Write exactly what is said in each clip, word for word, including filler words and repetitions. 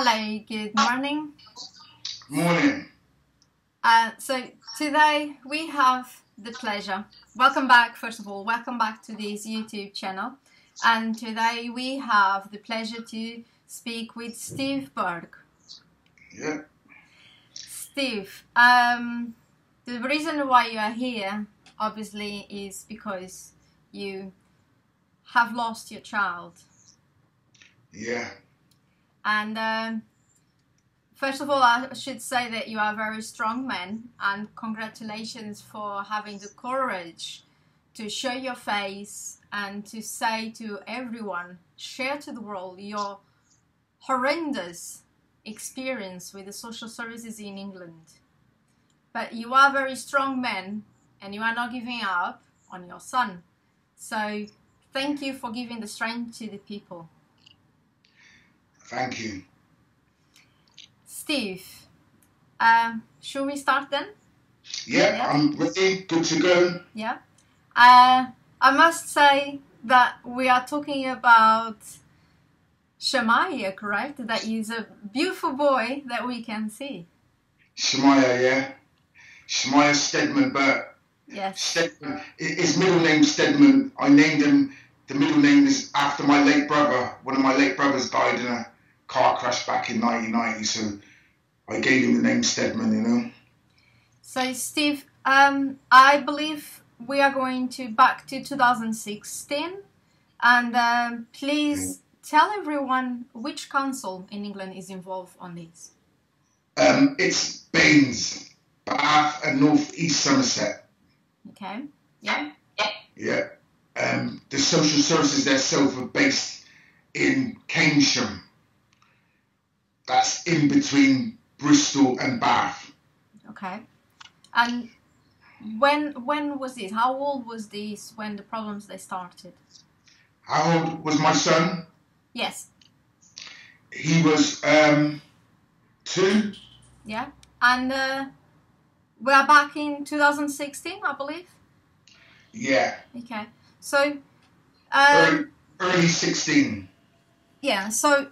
Hello, good morning. Morning. Uh, so today we have the pleasure. Welcome back, first of all. Welcome back to this YouTube channel. And today we have the pleasure to speak with Steve Burke. Yeah. Steve, um, the reason why you are here, obviously, is because you have lost your child. Yeah. And um, first of all, I should say that you are a very strong man, and congratulations for having the courage to show your face and to say to everyone, share to the world your horrendous experience with the social services in England. But you are a very strong man, and you are not giving up on your son. So thank you for giving the strength to the people. Thank you. Steve, uh, should we start then? Yeah, yeah, I'm ready, good to go. Yeah. Uh, I must say that we are talking about Shamiyah, correct? That is a beautiful boy that we can see. Shamiyah, yeah. Shamiyah Stedman Burke. Yes. Stedman. His middle name Stedman. I named him, the middle name is after my late brother. One of my late brothers died in a car crash back in nineteen ninety, so I gave him the name Stedman, you know. So Steve, um, I believe we are going to back to two thousand sixteen, and um, please tell everyone which council in England is involved on this. Um, it's Baines, Bath and North East Somerset. Okay, yeah. Yeah, um, the social services themselves are based in Keynesham. That's in between Bristol and Bath. Okay. And when when was this? How old was this when the problems they started? How old was my son? Yes. He was um, two. Yeah. And uh, we are back in two thousand sixteen, I believe? Yeah. Okay. So... Um, early, early sixteen. Yeah, so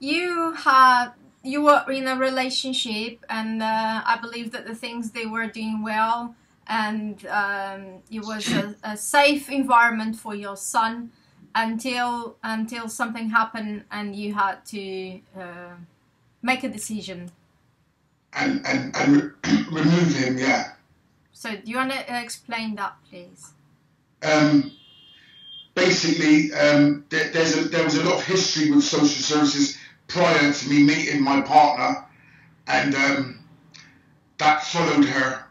you had... You were in a relationship, and uh, I believe that the things they were doing well, and um, it was a, a safe environment for your son until until something happened and you had to uh, make a decision. And, and, and re remove him, yeah. So do you want to explain that, please? Um, basically, um, there, there's a, there was a lot of history with social services prior to me meeting my partner, and um, that followed her,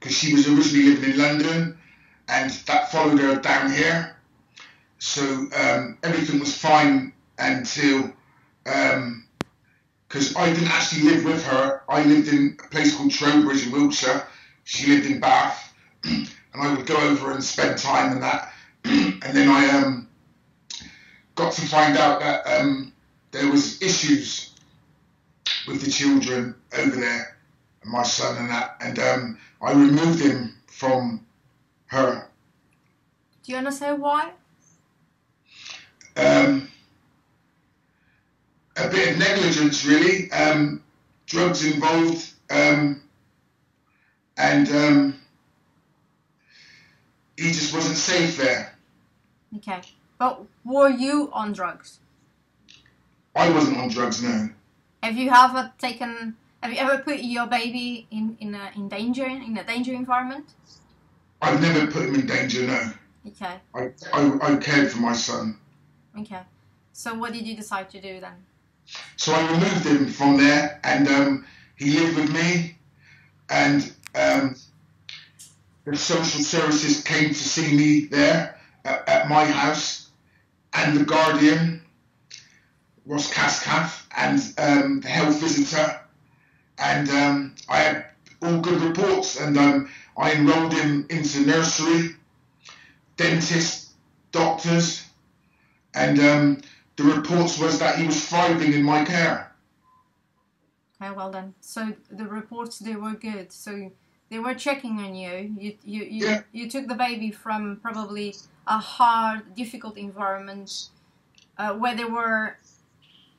because she was originally living in London, and that followed her down here. So um, everything was fine until, um, because I didn't actually live with her. I lived in a place called Trowbridge in Wiltshire. She lived in Bath, and I would go over and spend time and that. And then I um, got to find out that um, there was issues with the children over there, and my son and that, and um, I removed him from her. Do you understand why? Um, a bit of negligence, really. Um, drugs involved, um, and um, he just wasn't safe there. Okay, but were you on drugs? I wasn't on drugs, no. Have you ever taken? Have you ever put your baby in in a, in danger in a danger environment? I've never put him in danger, no. Okay. I, I I cared for my son. Okay. So what did you decide to do then? So I removed him from there, and um, he lived with me, and um, the social services came to see me there at, at my house, and the guardian was Cascaf, and um, the health visitor, and um, I had all good reports, and um, I enrolled him into nursery, dentist, doctors, and um, the reports was that he was thriving in my care. Okay, well done. So the reports, they were good. So they were checking on you. You, you, you, yeah. you took the baby from probably a hard, difficult environment uh, where they were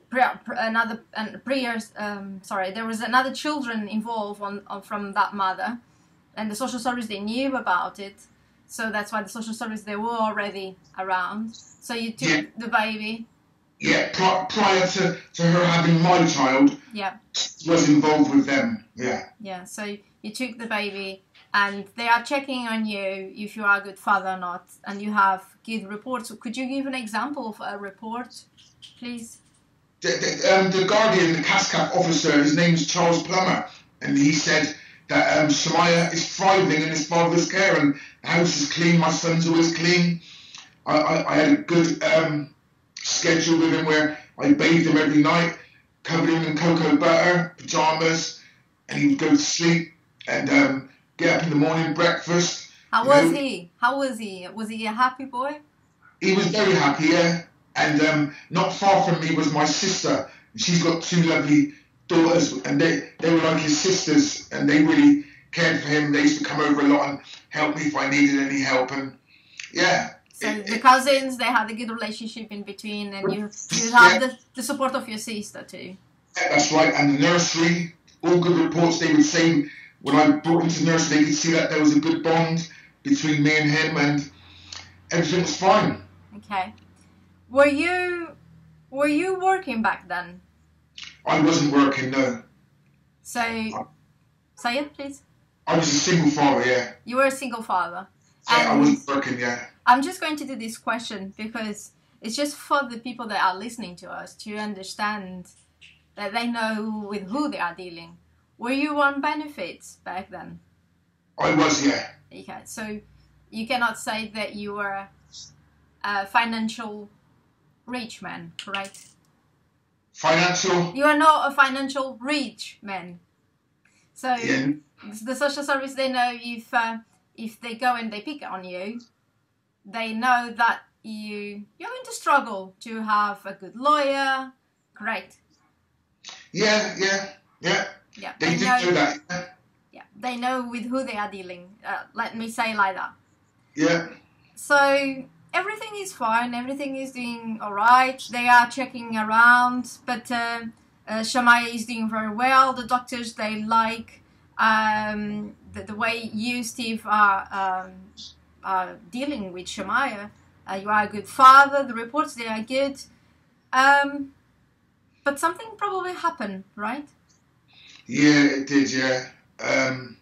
pre, pre, another and prayers. Um, sorry, there was another children involved on, on from that mother, and the social service they knew about it, so that's why the social service they were already around. So you took yeah. the baby. Yeah, prior to, to her having my child, yeah, was involved with them, yeah. Yeah, so you took the baby and they are checking on you if you are a good father or not, and you have good reports. Could you give an example of a report, please? The, the, um, the guardian, the CASCAP officer, his name's Charles Plummer, and he said that um, Shamiyah is thriving in his father's care and the house is clean, my son's always clean. I, I, I had a good... Um, schedule with him where I bathed him every night, covered him in cocoa butter, pyjamas, and he would go to sleep and um, get up in the morning, breakfast. How was know. he? How was he? Was he a happy boy? He was very happy, yeah. And um, not far from me was my sister. She's got two lovely daughters, and they, they were like his sisters, and they really cared for him. They used to come over a lot and help me if I needed any help, and yeah. So it, the cousins, it, they had a good relationship in between, and you, you had yeah. the, the support of your sister too. Yeah, that's right. And the nursery, all good reports. They would say when I brought him to nursery, they could see that there was a good bond between me and him, and everything was fine. Okay. Were you were you working back then? I wasn't working, no. So, I, say it, please. I was a single father, yeah. You were a single father. Yeah, and I wasn't working, yeah. I'm just going to do this question because it's just for the people that are listening to us to understand that they know who, with who they are dealing. Were you on benefits back then? I was, yeah. Okay, so you cannot say that you were a financial rich man, correct? Financial? You are not a financial rich man. So yeah. the social service, they know if, uh, if they go and they pick on you, they know that you, you're going to struggle to have a good lawyer, correct? Yeah, yeah, yeah. yeah they, they do know, that. Yeah. yeah, they know with who they are dealing. Uh, let me say like that. Yeah. So everything is fine. Everything is doing all right. They are checking around, but uh, uh, Shamiyah is doing very well. The doctors, they like um, the, the way you, Steve, are... Um, Uh, dealing with Shamiyah, uh, you are a good father, the reports, they are good, um, but something probably happened, right? Yeah, it did, yeah. Um,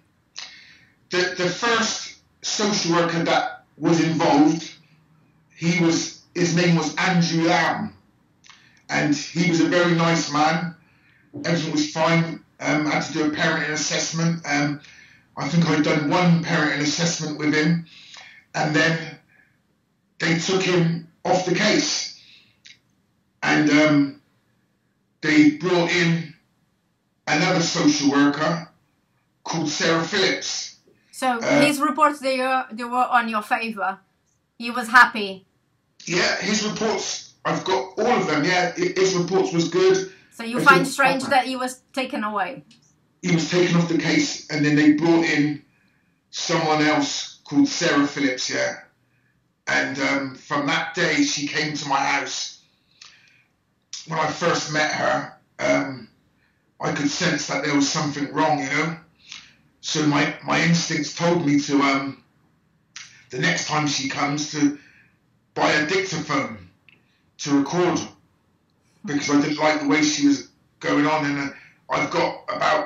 the, the first social worker that was involved, he was, his name was Andrew Lamb, and he was a very nice man, everything was fine. um, I had to do a parenting assessment. um, I think I'd done one parenting assessment with him, and then they took him off the case, and um, they brought in another social worker called Sarah Phillips. So uh, his reports, they were, they were on your favour? He was happy? Yeah, his reports, I've got all of them, yeah, his reports was good. So you find it strange that he was taken away? He was taken off the case, and then they brought in someone else called Sarah Phillips, yeah. And um, from that day, she came to my house. When I first met her, um, I could sense that there was something wrong, you know? So my, my instincts told me to, um, the next time she comes, to buy a dictaphone to record, because I didn't like the way she was going on. And uh, I've got about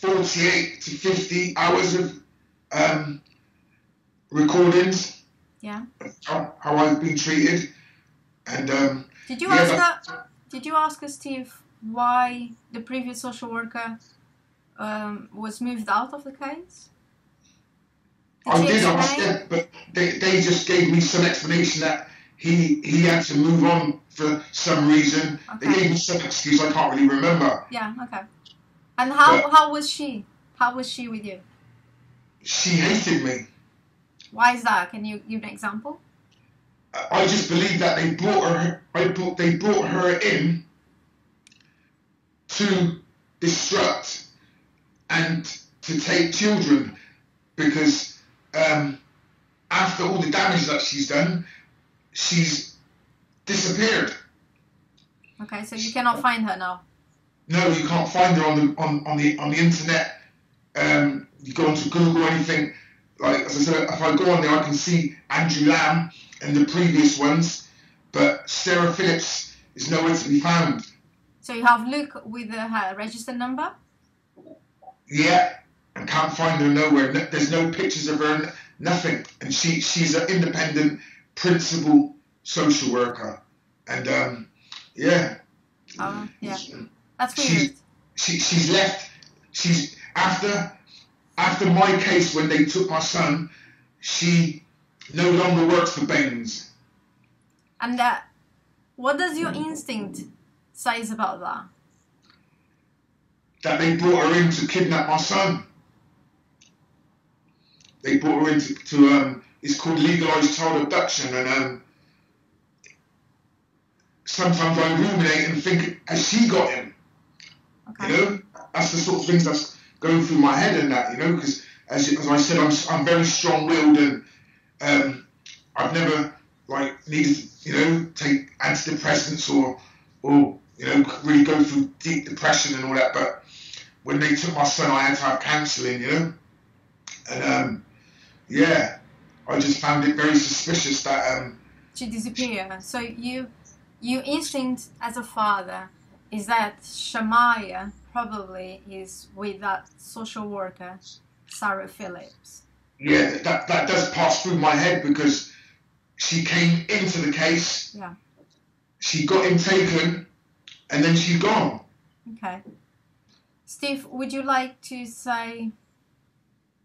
forty-eight to fifty hours of Um, recordings. Yeah. How, how I've been treated, and um. Did you yeah, ask that, that? Did you ask us, Steve, why the previous social worker um, was moved out of the case? Did I did ask them, but they they just gave me some explanation that he he had to move on for some reason. Okay. They gave me some excuse I can't really remember. Yeah. Okay. And how but, how was she? How was she with you? She hated me. Why is that? Can you give an example? I just believe that they brought her. I brought. They brought her in to disrupt and to take children, because um, after all the damage that she's done, she's disappeared. Okay, so you cannot find her now? No, you can't find her on the on, on the on the internet. Um, you go onto Google or anything. Like as I said, if I go on there, I can see Andrew Lamb and the previous ones, but Sarah Phillips is nowhere to be found. So you have Luke with the, her register number? Yeah, and can't find her nowhere. No, there's no pictures of her, nothing. And she she's an independent principal social worker, and um, yeah. Um, yeah. That's weird. She, she, she's left. She's after after my case when they took my son. She no longer works for Baines. And that, what does your instinct say about that? That they brought her in to kidnap my son. They brought her in to, to um. It's called legalised child abduction, and um. Sometimes I ruminate and think, has she got him? Okay. You know, that's the sort of things that's going through my head and that, you know, because as, as I said, I'm, I'm very strong-willed, and um, I've never, like, needed to, you know, take antidepressants or, or, you know, really go through deep depression and all that, but when they took my son, I had to have counselling, you know, and, um, yeah, I just found it very suspicious that... Um, she disappeared, so you... Your instinct as a father is that Shamiyah probably is with that social worker, Sarah Phillips. Yeah, that, that does pass through my head because she came into the case, yeah. She got him taken, and then she's gone. Okay. Steve, would you like to say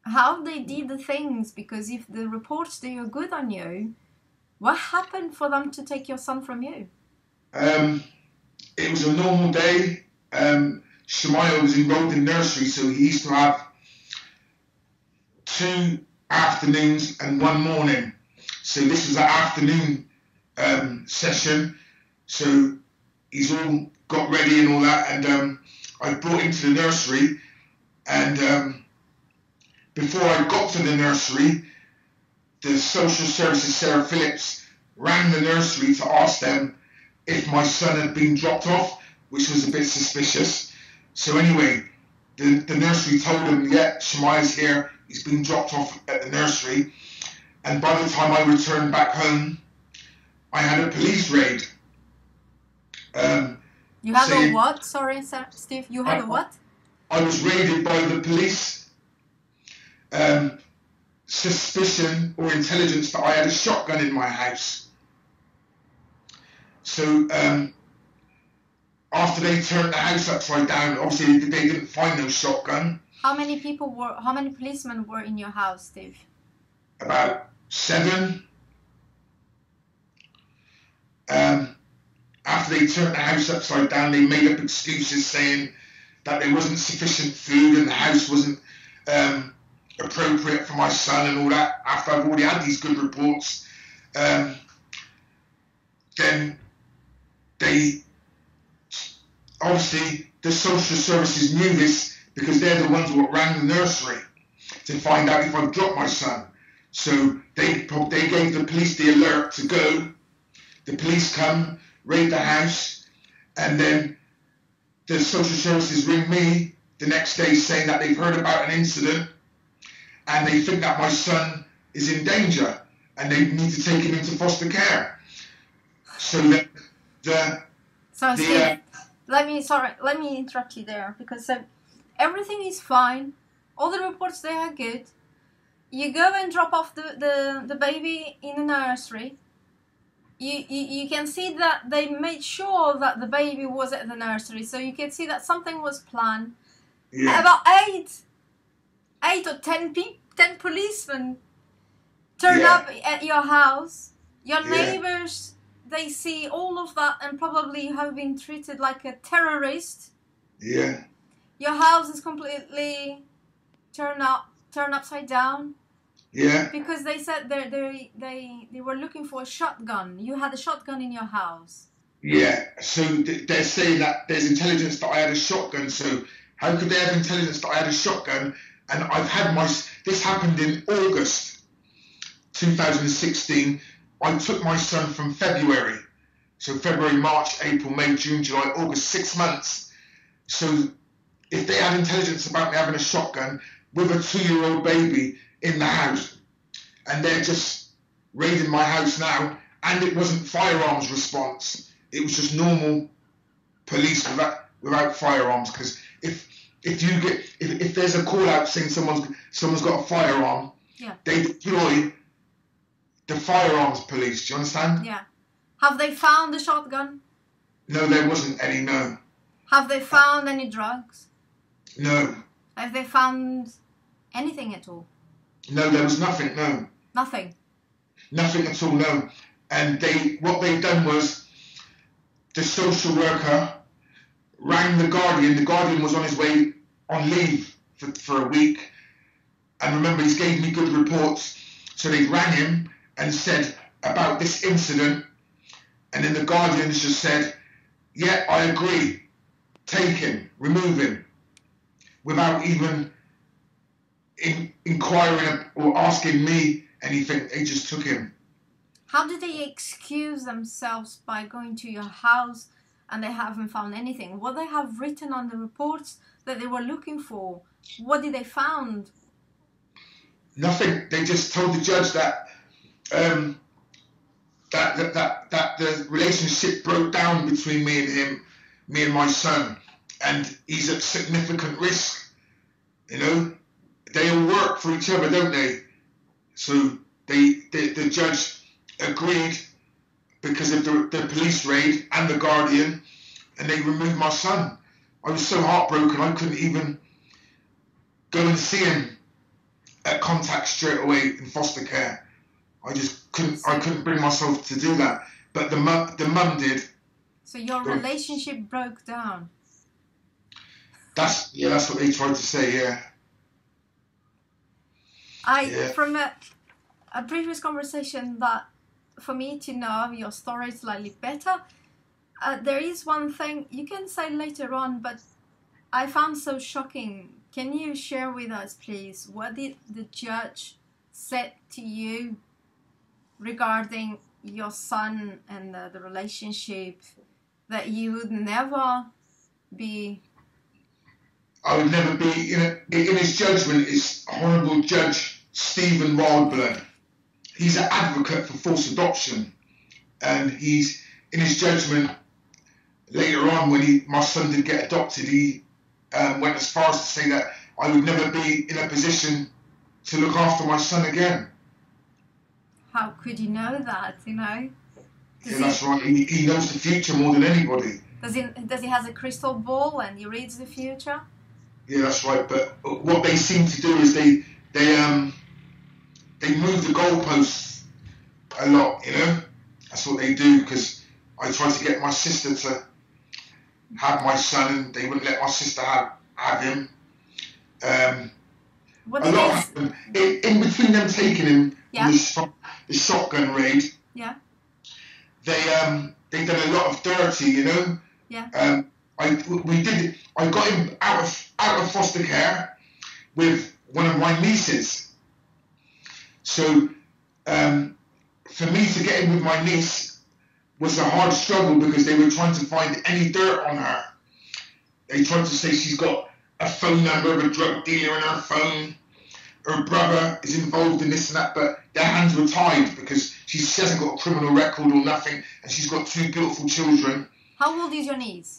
how they did the things? Because if the reports do you good on you, what happened for them to take your son from you? Um, it was a normal day. Um, Shamiyah was enrolled in nursery, so he used to have two afternoons and one morning. So this is an afternoon um, session. So he's all got ready and all that, and um, I brought him to the nursery. And um, before I got to the nursery, the social services, Sarah Phillips, rang the nursery to ask them if my son had been dropped off, which was a bit suspicious. So anyway, the, the nursery told him, yeah, Shamayah's here, he's been dropped off at the nursery. And by the time I returned back home, I had a police raid. Um, you had saying, a what? Sorry, sir, Steve, you had I, a what? I was raided by the police. Um, suspicion or intelligence that I had a shotgun in my house. So um, after they turned the house upside down, obviously they didn't find no shotgun. How many people were, how many policemen were in your house, Steve? About seven. Um, after they turned the house upside down, they made up excuses saying that there wasn't sufficient food and the house wasn't um, appropriate for my son and all that, after I've already had these good reports. Um, then they obviously, the social services knew this because they're the ones who rang the nursery to find out if I've dropped my son. So they, they gave the police the alert to go. The police come, raid the house, and then the social services ring me the next day saying that they've heard about an incident and they think that my son is in danger and they need to take him into foster care. So that the... So, the, Steve, uh, let me, sorry, let me interrupt you there, because uh, everything is fine, all the reports there are good, you go and drop off the, the, the baby in the nursery, you, you, you can see that they made sure that the baby was at the nursery, so you can see that something was planned. Yeah. About eight... Eight or ten people, ten policemen turn yeah. up at your house. Your yeah. neighbours, they see all of that and probably have been treated like a terrorist. Yeah. Your house is completely turned up, turned upside down. Yeah. Because they said they they they they were looking for a shotgun. You had a shotgun in your house. Yeah. So they're saying that there's intelligence that I had a shotgun. So how could they have intelligence that I had a shotgun? And I've had my, this happened in August two thousand sixteen. I took my son from February. So February, March, April, May, June, July, August, six months. So if they had intelligence about me having a shotgun with a two-year-old baby in the house, and they're just raiding my house now, and it wasn't firearms response, it was just normal police without, without firearms. Because if if you get if, if there's a call out saying someone's someone's got a firearm, yeah, they deploy the firearms police. Do you understand? Yeah. Have they found the shotgun? No, there wasn't any. No. Have they found any drugs? No. Have they found anything at all? No, there was nothing. No. Nothing. Nothing at all. No. And they, what they done was, the social worker rang the Guardian. The Guardian was on his way on leave for, for a week. And remember, he's gave me good reports. So they rang him and said about this incident. And then the Guardians just said, yeah, I agree. Take him, remove him, without even in, inquiring or asking me anything. They just took him. How did they excuse themselves by going to your house and they haven't found anything? What they have written on the reports that they were looking for, what did they found? Nothing. They just told the judge that... Um, That, that that that the relationship broke down between me and him, me and my son, and he's at significant risk. You know, they all work for each other, don't they? So they, they the judge agreed because of the, the police raid and the Guardian, and they removed my son. I was so heartbroken I couldn't even go and see him at Contact straight away in foster care. I just couldn't. So, I couldn't bring myself to do that. But the mum, the mum did. So your relationship broke down. That's yeah. That's what they tried to say. Yeah. I yeah. From a, a previous conversation that, for me to know your story slightly better, uh, there is one thing you can say later on, but I found so shocking. Can you share with us, please? What did the judge say to you regarding your son and the, the relationship, that you would never be... I would never be, in, a, in his judgment, is Honourable Judge Stephen Wildblow. He's an advocate for forced adoption, and he's, in his judgment, later on when he, my son did get adopted, he um, went as far as to say that I would never be in a position to look after my son again. How could you know that, you know? Does yeah, that's he, right. He, he knows the future more than anybody. Does he, does he has a crystal ball and he reads the future? Yeah, that's right. But what they seem to do is they they um they move the goalposts a lot, you know? That's what they do, because I tried to get my sister to have my son and they wouldn't let my sister have, have him. Um, what a lot happened. In, in between them taking him, yeah. The, the shotgun raid. Yeah. They um they done a lot of dirty, you know. Yeah. Um, I we did. I got him out of out of foster care with one of my nieces. So, um, for me to get him with my niece was a hard struggle because they were trying to find any dirt on her. They tried to say she's got a phone number of a drug dealer in her phone. Her brother is involved in this and that, but their hands were tied because she hasn't got a criminal record or nothing, and she's got two beautiful children. How old is your niece?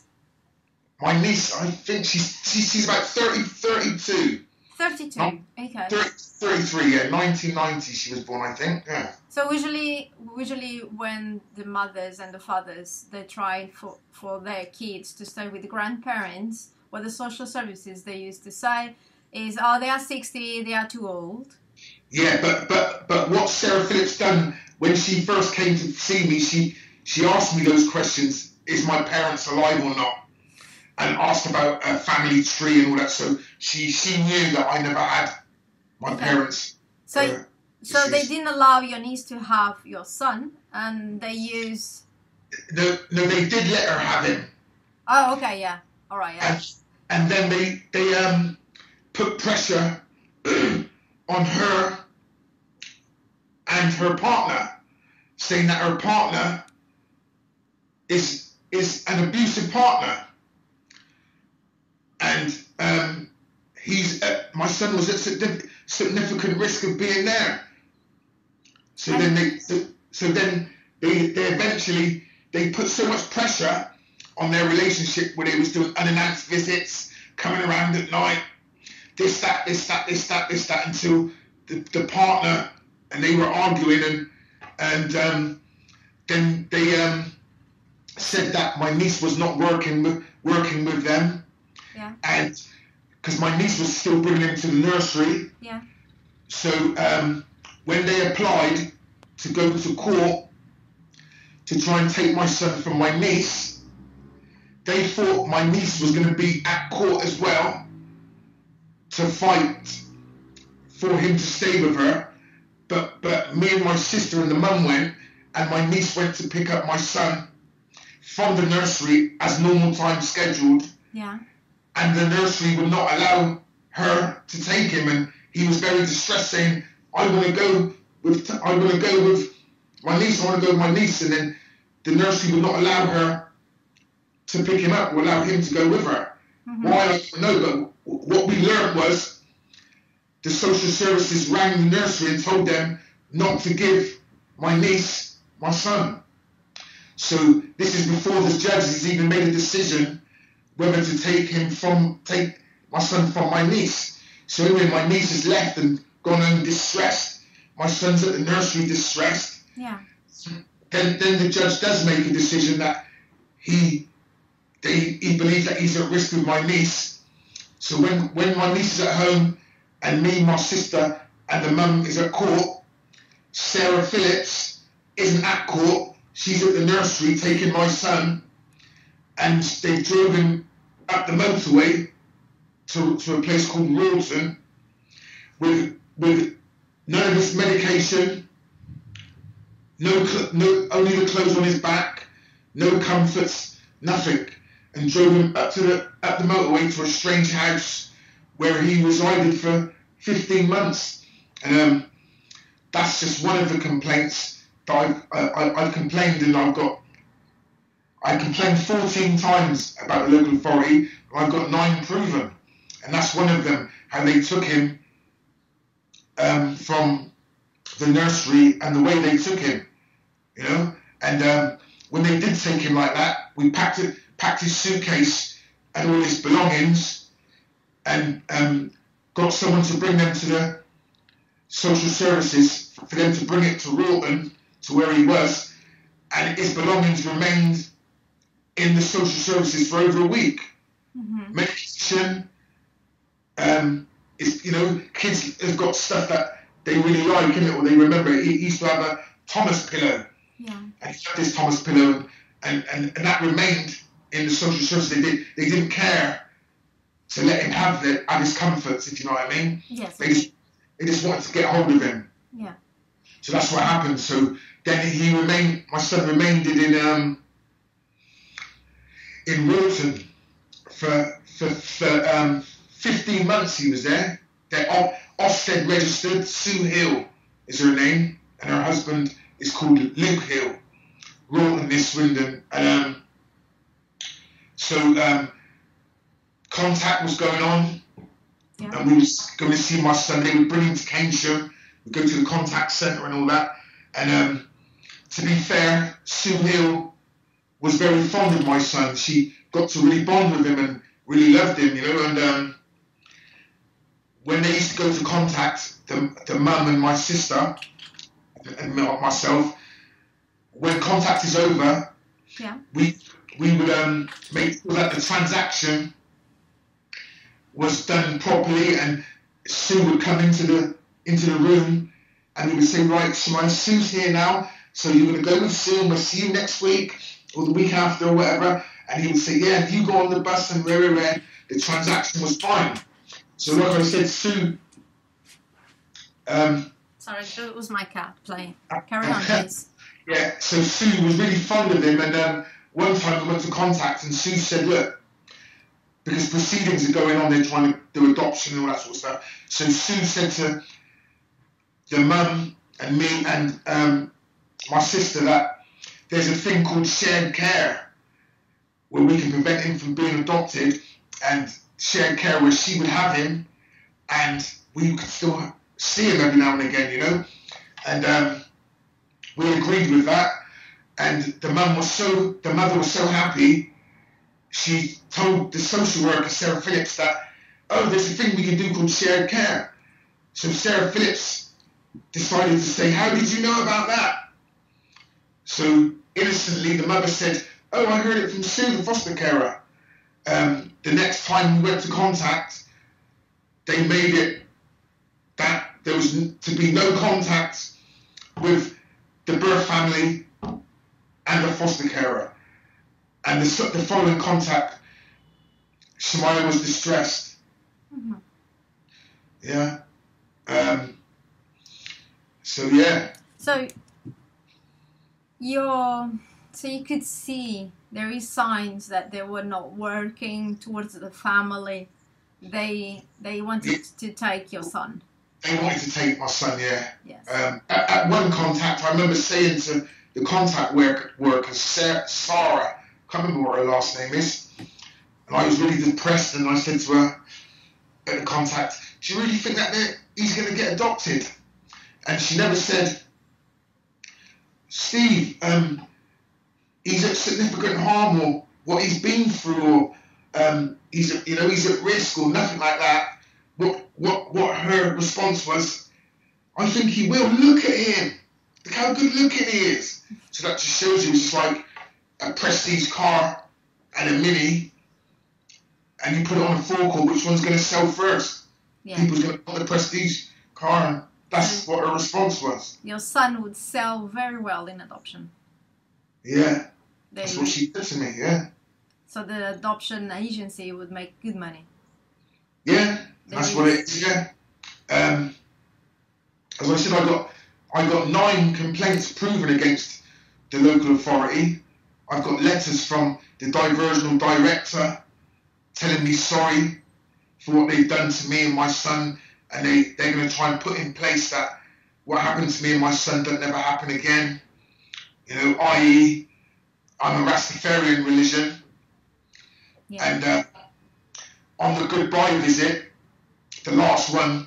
My niece, I think she's she's about thirty, thirty-two. thirty-two, not, okay. thirty, thirty-three, yeah, nineteen ninety she was born, I think, yeah. So usually, usually when the mothers and the fathers, they try for, for their kids to stay with the grandparents, what the social services they used to say, is, oh, they are sixty, they are too old. Yeah, but, but, but what Sarah Phillips done when she first came to see me, she, she asked me those questions, is my parents alive or not? And asked about a family tree and all that, so she, she knew that I never had my okay. parents. So, uh, so they didn't allow your niece to have your son, and they used... No, no, they did let her have him. Oh, okay, yeah, all right, yeah. And, and then they, they, um... put pressure on her and her partner, saying that her partner is is an abusive partner, and um, he's at, my son was at significant risk of being there. So and then they so, so then they they eventually they put so much pressure on their relationship where they was doing unannounced visits, coming around at night, this that this that this that this that until the, the partner and they were arguing and and um, then they um, said that my niece was not working with, working with them, yeah, and because my niece was still bringing him to the nursery, yeah. So um, when they applied to go to court to try and take my son from my niece, they thought my niece was going to be at court as well to fight for him to stay with her. But but me and my sister and the mum went, and my niece went to pick up my son from the nursery as normal time scheduled. Yeah. And the nursery would not allow her to take him, and he was very distressed, saying, "I want to go with I want to go with my niece. I want to go with my niece." And then the nursery would not allow her to pick him up, or allow him to go with her. Mm-hmm. Why, I don't know, but what we learned was the social services rang the nursery and told them not to give my niece my son. So this is before the judge has even made a decision whether to take him from take my son from my niece. So anyway, my niece is left and gone home distressed. My son's at the nursery distressed. Yeah. Then then the judge does make a decision that he they he believes that he's at risk with my niece. So when when my niece is at home, and me, my sister, and the mum is at court, Sarah Phillips isn't at court. She's at the nursery taking my son, and they drove him up the motorway to, to a place called Loughton with with none of his medication, no, no, only the clothes on his back, no comforts, nothing, and drove him up to the up the motorway to a strange house where he resided for fifteen months. And um, that's just one of the complaints that I've, I, I, I've complained, and I've got, I complained fourteen times about the local authority, and I've got nine proven. And that's one of them, how they took him um, from the nursery and the way they took him, you know? And um, when they did take him like that, we packed, it, packed his suitcase and all his belongings, and um, got someone to bring them to the social services for them to bring it to Roughton, to where he was, and his belongings remained in the social services for over a week. Mm-hmm. Medication, um, it's, you know, kids have got stuff that they really like, in it, or they remember. He, he used to have a Thomas pillow, yeah, and he had this Thomas pillow, and, and, and that remained in the social services. They did, they didn't care to let him have, the, have his comforts, if you know what I mean. Yes. They just, they just wanted to get hold of him. Yeah. So that's what happened. So then he remained, my son remained in um in Wilton for for, for um, fifteen months. He was there. They're off, Ofsted registered. Sue Hill is her name, and her husband is called Luke Hill. Roughton is Swindon, and um, so um. Contact was going on, yeah, and we was going to see my son. They would bring him to Keynesham, we'd go to the contact centre and all that. And um, to be fair, Sue Hill was very fond of my son. She got to really bond with him and really loved him, you know. And um, when they used to go to contact, the, the mum and my sister and myself, when contact is over, yeah, we we would um, make sure that the transaction was done properly, and Sue would come into the into the room, and we would say, "Right, Shamiyah, Sue's here now, so you're going to go with Sue, and we'll see you next week, or the week after, or whatever." And he would say, "Yeah, you go on the bus," and rare, rare, rare, the transaction was fine. So like I said, Sue... Um, Sorry, it was my cat playing. Carry on, please. Yeah, so Sue was really fond of him, and um, one time we went to contact, and Sue said, "Look, because proceedings are going on, they're trying to do adoption and all that sort of stuff." So Sue said to the mum and me and um, my sister that there's a thing called shared care, where we can prevent him from being adopted, and shared care where she would have him, and we could still see him every now and again, you know. And um, we agreed with that, and the mum was so, the mother was so happy. She told the social worker, Sarah Phillips, that, oh, there's a thing we can do called shared care. So Sarah Phillips decided to say, how did you know about that? So innocently, the mother said, oh, I heard it from Sue, the foster carer. Um, the next time we went to contact, they made it that there was to be no contact with the birth family and the foster carer. And the, the following contact, Shamiyah was distressed. Mm-hmm. Yeah. Um, so, yeah. So, you're, so you could see there is signs that they were not working towards the family. They they wanted yeah. to take your son. They wanted to take my son, yeah. Yes. Um, at, at one contact, I remember saying to the contact worker, worker Sarah, Sarah I can't remember what her last name is, and I was really depressed, and I said to her at the contact, do you really think that he's going to get adopted? And she never said, Steve, um, he's at significant harm, or what he's been through, or um, he's at, you know, he's at risk, or nothing like that. What, what, what her response was, I think he will, look at him, look how good looking he is. So that just shows you, it's like a prestige car and a Mini, and you put it on a forecourt, which one's going to sell first? Yeah. People's going to put the prestige car, and that's what her response was. Your son would sell very well in adoption. Yeah, they, that's what she said to me, yeah. So the adoption agency would make good money. Yeah, they that's what it is, yeah. Um, as I said, I got, I got nine complaints proven against the local authority. I've got letters from the diversional director telling me sorry for what they've done to me and my son, and they, they're going to try and put in place that what happened to me and my son don't never happen again. You know, that is, I'm a Rastafarian religion. Yeah. And uh, on the goodbye visit, the last one,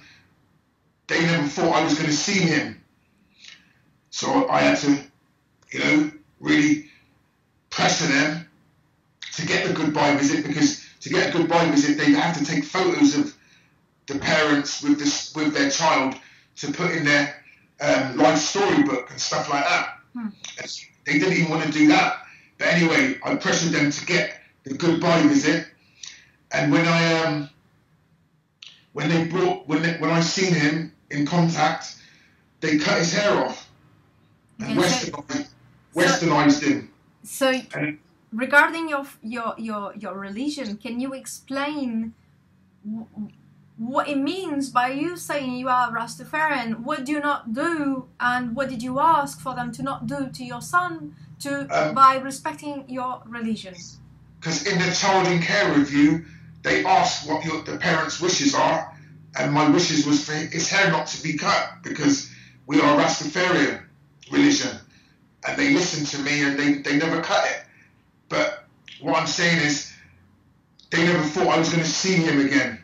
they never thought I was going to see him. So I had to, you know, really pressing them to get the goodbye visit, because to get a goodbye visit they have to take photos of the parents with this with their child to put in their um, life storybook and stuff like that. Hmm. They didn't even want to do that, but anyway, I pressured them to get the goodbye visit. And when I um, when they brought when they, when I seen him in contact, they cut his hair off and okay, westernized, westernized him. So, regarding your your your your religion, can you explain what it means by you saying you are Rastafarian? What do you not do, and what did you ask for them to not do to your son, to um, by respecting your religion? Because in the child in care review, they ask what your, the parents' wishes are, and my wishes was for his hair not to be cut, because we are Rastafarian religion. And they listened to me, and they, they never cut it. But what I'm saying is, they never thought I was going to see him again.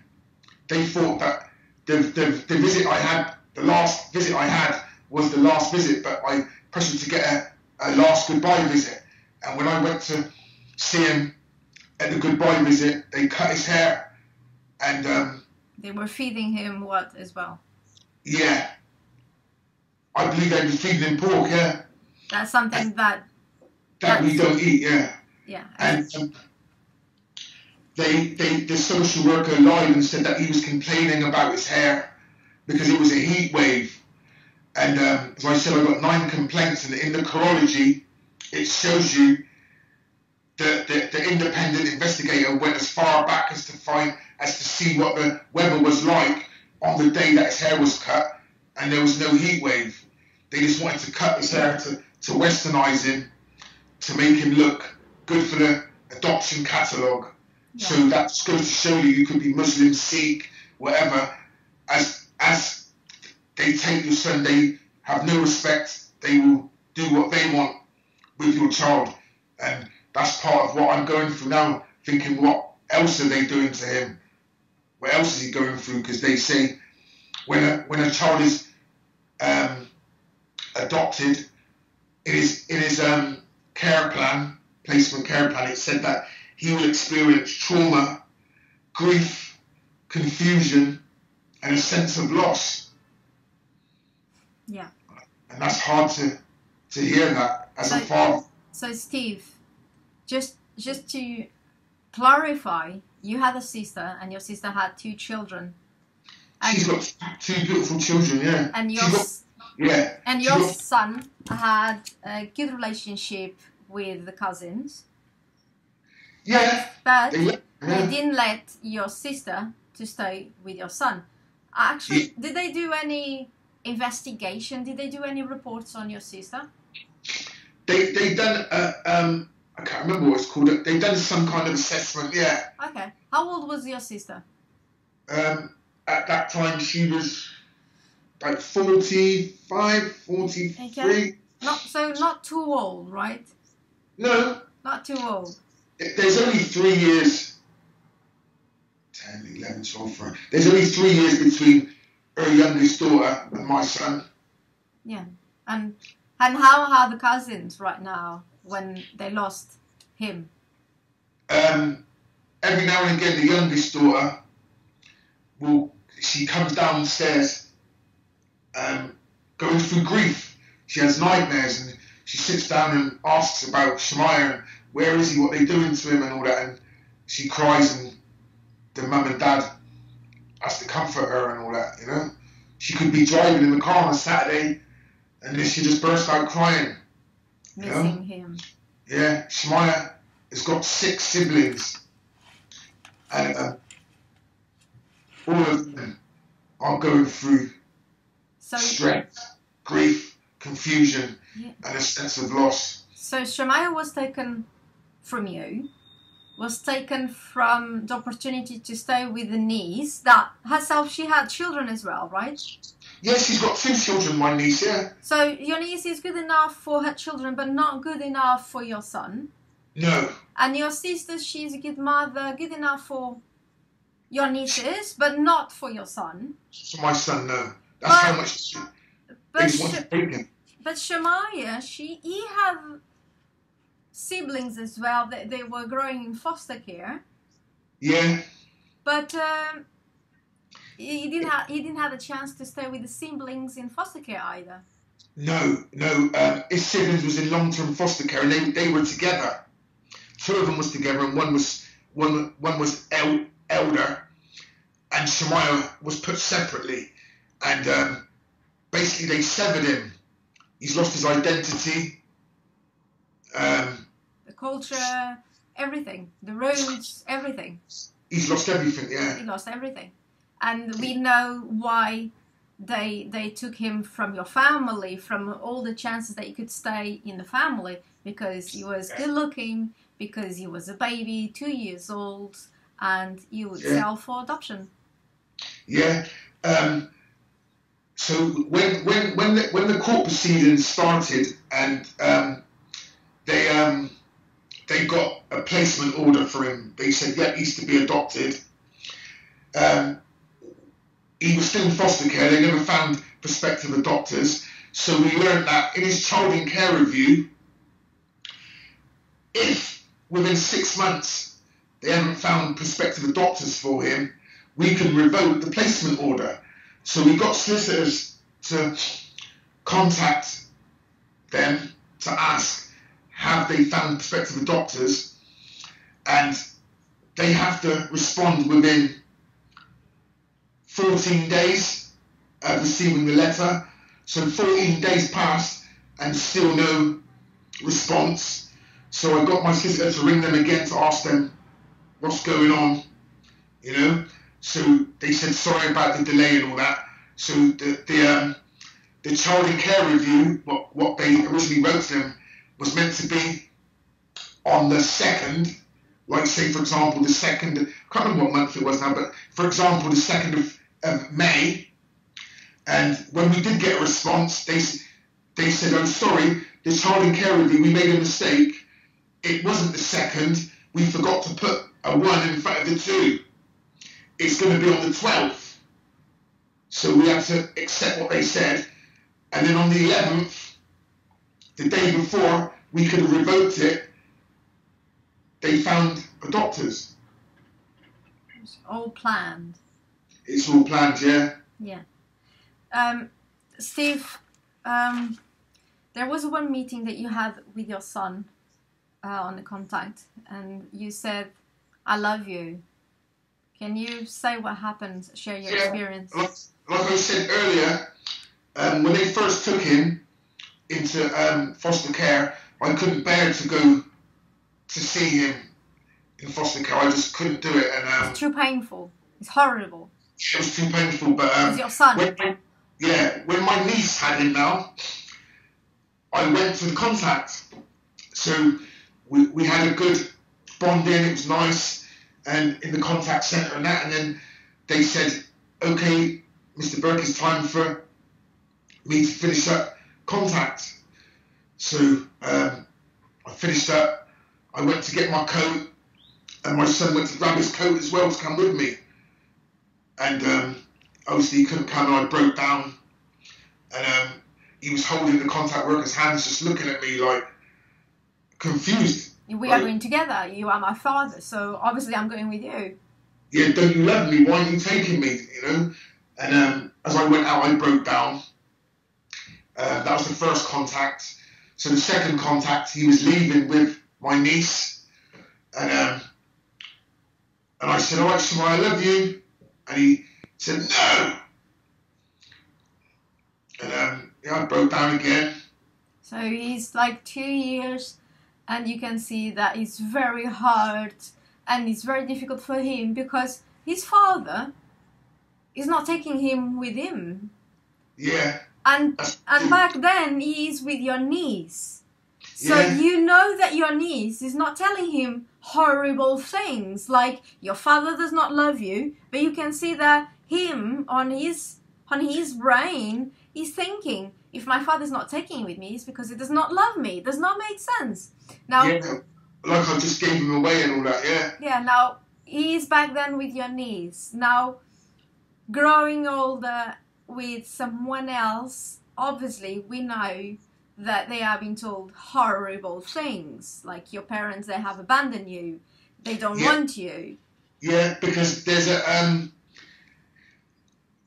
They thought that the, the, the visit I had, the last visit I had, was the last visit, but I pressured to get a, a last goodbye visit. And when I went to see him at the goodbye visit, they cut his hair, and um, they were feeding him what as well? Yeah. I believe they were feeding him pork, yeah. That's something that that we don't eat, yeah. Yeah. And um, they, they, the social worker lied and said that he was complaining about his hair because it was a heat wave. And um, as I said, I got nine complaints, and in the chronology, it shows you that the, the independent investigator went as far back as to find as to see what the weather was like on the day that his hair was cut, and there was no heat wave. They just wanted to cut his hair to. to westernize him, to make him look good for the adoption catalogue. Yeah. So that's going to show you you could be Muslim, Sikh, whatever. As as they take your son, they have no respect. They will do what they want with your child. And that's part of what I'm going through now, thinking what else are they doing to him? What else is he going through? Because they say when a, when a child is um, adopted, it is, it is um, care plan, placement care plan, it said that he will experience trauma, grief, confusion, and a sense of loss. Yeah. And that's hard to, to hear that as so, a father. So, Steve, just just to clarify, you had a sister, and your sister had two children. And she's got two beautiful children, yeah. And your, got, yeah, and your got, son had a good relationship with the cousins. Yeah. But they, yeah. they didn't let your sister to stay with your son. Actually, yeah. Did they do any investigation? Did they do any reports on your sister? They, they done, uh, um, I can't remember what it's called. They've done some kind of assessment, yeah. Okay. How old was your sister? Um, at that time, she was like forty-five, forty-three. Okay. Not, so not too old, right? No. Not too old. There's only three years, ten, eleven, twelve, there's only three years between her youngest daughter and my son. Yeah. And and how are the cousins right now when they lost him? Um, every now and again, the youngest daughter, will she comes downstairs um, going through grief. She has nightmares and she sits down and asks about Shamiyah and where is he, what they're doing to him and all that, and she cries and the mum and dad has to comfort her and all that, you know. She could be driving in the car on a Saturday and then she just bursts out crying. Missing know? him. Yeah, Shamiyah has got six siblings and uh, all of them are going through so stress, grief, confusion, yeah. and a sense of loss. So Shamiyah was taken from you, was taken from the opportunity to stay with the niece that herself, she had children as well, right? Yes, she's got two children, my niece, yeah. So your niece is good enough for her children, but not good enough for your son? No. And your sister, she's a good mother, good enough for your nieces, but not for your son? For my son, no. That's but, how much but they want to take him. But Shamiyah, she, he had siblings as well, that they, they were growing in foster care. Yeah. But um, he didn't have he didn't have a chance to stay with the siblings in foster care either. No, no. Um, his siblings was in long term foster care, and they they were together. Two of them was together, and one was one one was el elder, and Shamiyah was put separately, and um, basically they severed him. He's lost his identity, um, the culture, everything, the roads, everything. He's lost everything, yeah. He lost everything. And we know why they, they took him from your family, from all the chances that you could stay in the family, because he was yeah. good looking, because he was a baby, two years old, and he would yeah. sell for adoption. Yeah. Um, So when when when the, when the court proceedings started and um, they um, they got a placement order for him, they said yeah he's to be adopted. Um, he was still in foster care. They never found prospective adopters. So we learned that in his child in care review, if within six months they haven't found prospective adopters for him, we can revoke the placement order. So we got solicitors to contact them to ask, have they found prospective adopters? And they have to respond within fourteen days of receiving the letter. So fourteen days passed and still no response. So I got my solicitor to ring them again to ask them what's going on, you know? So they said sorry about the delay and all that. So the the, um, the child in care review, what what they originally wrote to them, was meant to be on the second, like say for example the second, I can't remember what month it was now, but for example the second of, of May. And when we did get a response, they They said, I'm sorry, this holding care review, we made a mistake. It wasn't the second. We forgot to put a one in front of the two. It's going to be on the twelfth. So we had to accept what they said. And then on the eleventh, the day before, we could have revoked it. They found the doctors. It's all planned. It's all planned, yeah. Yeah. Um, Steve, um, there was one meeting that you had with your son uh, on the contact, and you said, I love you. Can you say what happened, share your yeah. experience? Like, like I said earlier, um, when they first took him into um, foster care, I couldn't bear to go to see him in foster care. I just couldn't do it. And um, it's too painful. It's horrible. It was too painful, but um, your son. When my, yeah, when my niece had him now, I went to the contact. So we, we had a good bonding, it was nice, and in the contact centre and that, and then they said, okay, Mister Burke, it's time for me to finish up contact. So um, I finished up, I went to get my coat, and my son went to grab his coat as well to come with me. And um, obviously he couldn't come and I broke down, and um, he was holding the contact worker's hands, just looking at me like confused. We like, are going together, you are my father, so obviously I'm going with you. Yeah, don't you love me, why are you taking me, you know? And um, as I went out I broke down. Uh, that was the first contact. So the second contact, he was leaving with my niece, and, um, and I said, alright, Shamiyah, I love you. And he said, no! And um, yeah, I broke down again. So he's like two years, and you can see that it's very hard and it's very difficult for him because his father is not taking him with him. Yeah. And, and back then he is with your niece. So yeah. You know that your niece is not telling him horrible things like your father does not love you, but you can see that him on his on his brain is thinking, if my father's not taking with me, it's because he does not love me. It does not make sense. Now, yeah, like I just gave him away and all that, yeah. Yeah, now he's back then with your niece. Now, growing older with someone else, obviously we know that they have been told horrible things, like your parents, they have abandoned you, they don't yeah. want you. Yeah, because there's a, um,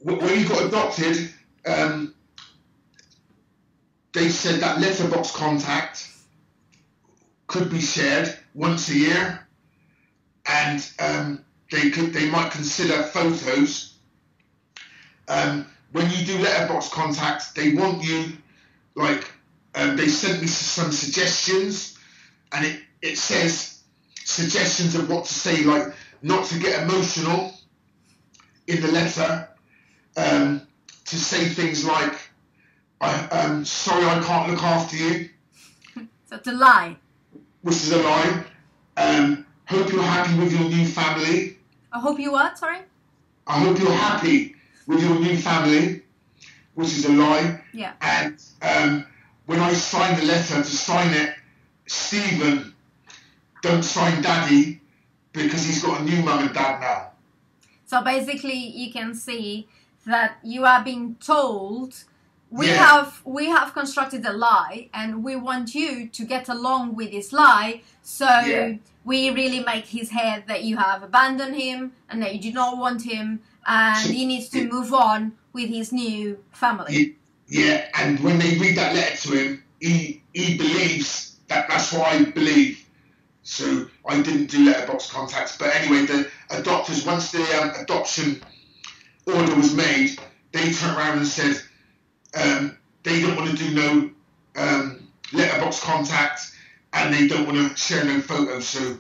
when you got adopted, um, they said that letterbox contact could be shared once a year, and um, they could, they might consider photos. Um, when you do letterbox contact, they want you, like, Um, they sent me some suggestions, and it, it says suggestions of what to say, like not to get emotional in the letter, um, to say things like, I, um, sorry I can't look after you. So it's a lie. Which is a lie. Um, hope you're happy with your new family. I hope you what, sorry? I hope you're happy with your new family, which is a lie. Yeah. And... Um, when I signed the letter, to sign it, Stephen, don't sign Daddy, because he's got a new mum and dad now. So basically, you can see that you are being told, we yeah. have we have constructed a lie, and we want you to get along with this lie, so yeah. we really make his head that you have abandoned him, and that you do not want him, and so, he needs to yeah. move on with his new family. Yeah. Yeah, and when they read that letter to him, he, he believes that that's what I believe. So I didn't do letterbox contacts. But anyway, the adopters, once the um, adoption order was made, they turned around and said um, they don't want to do no um, letterbox contact, and they don't want to share no photos. So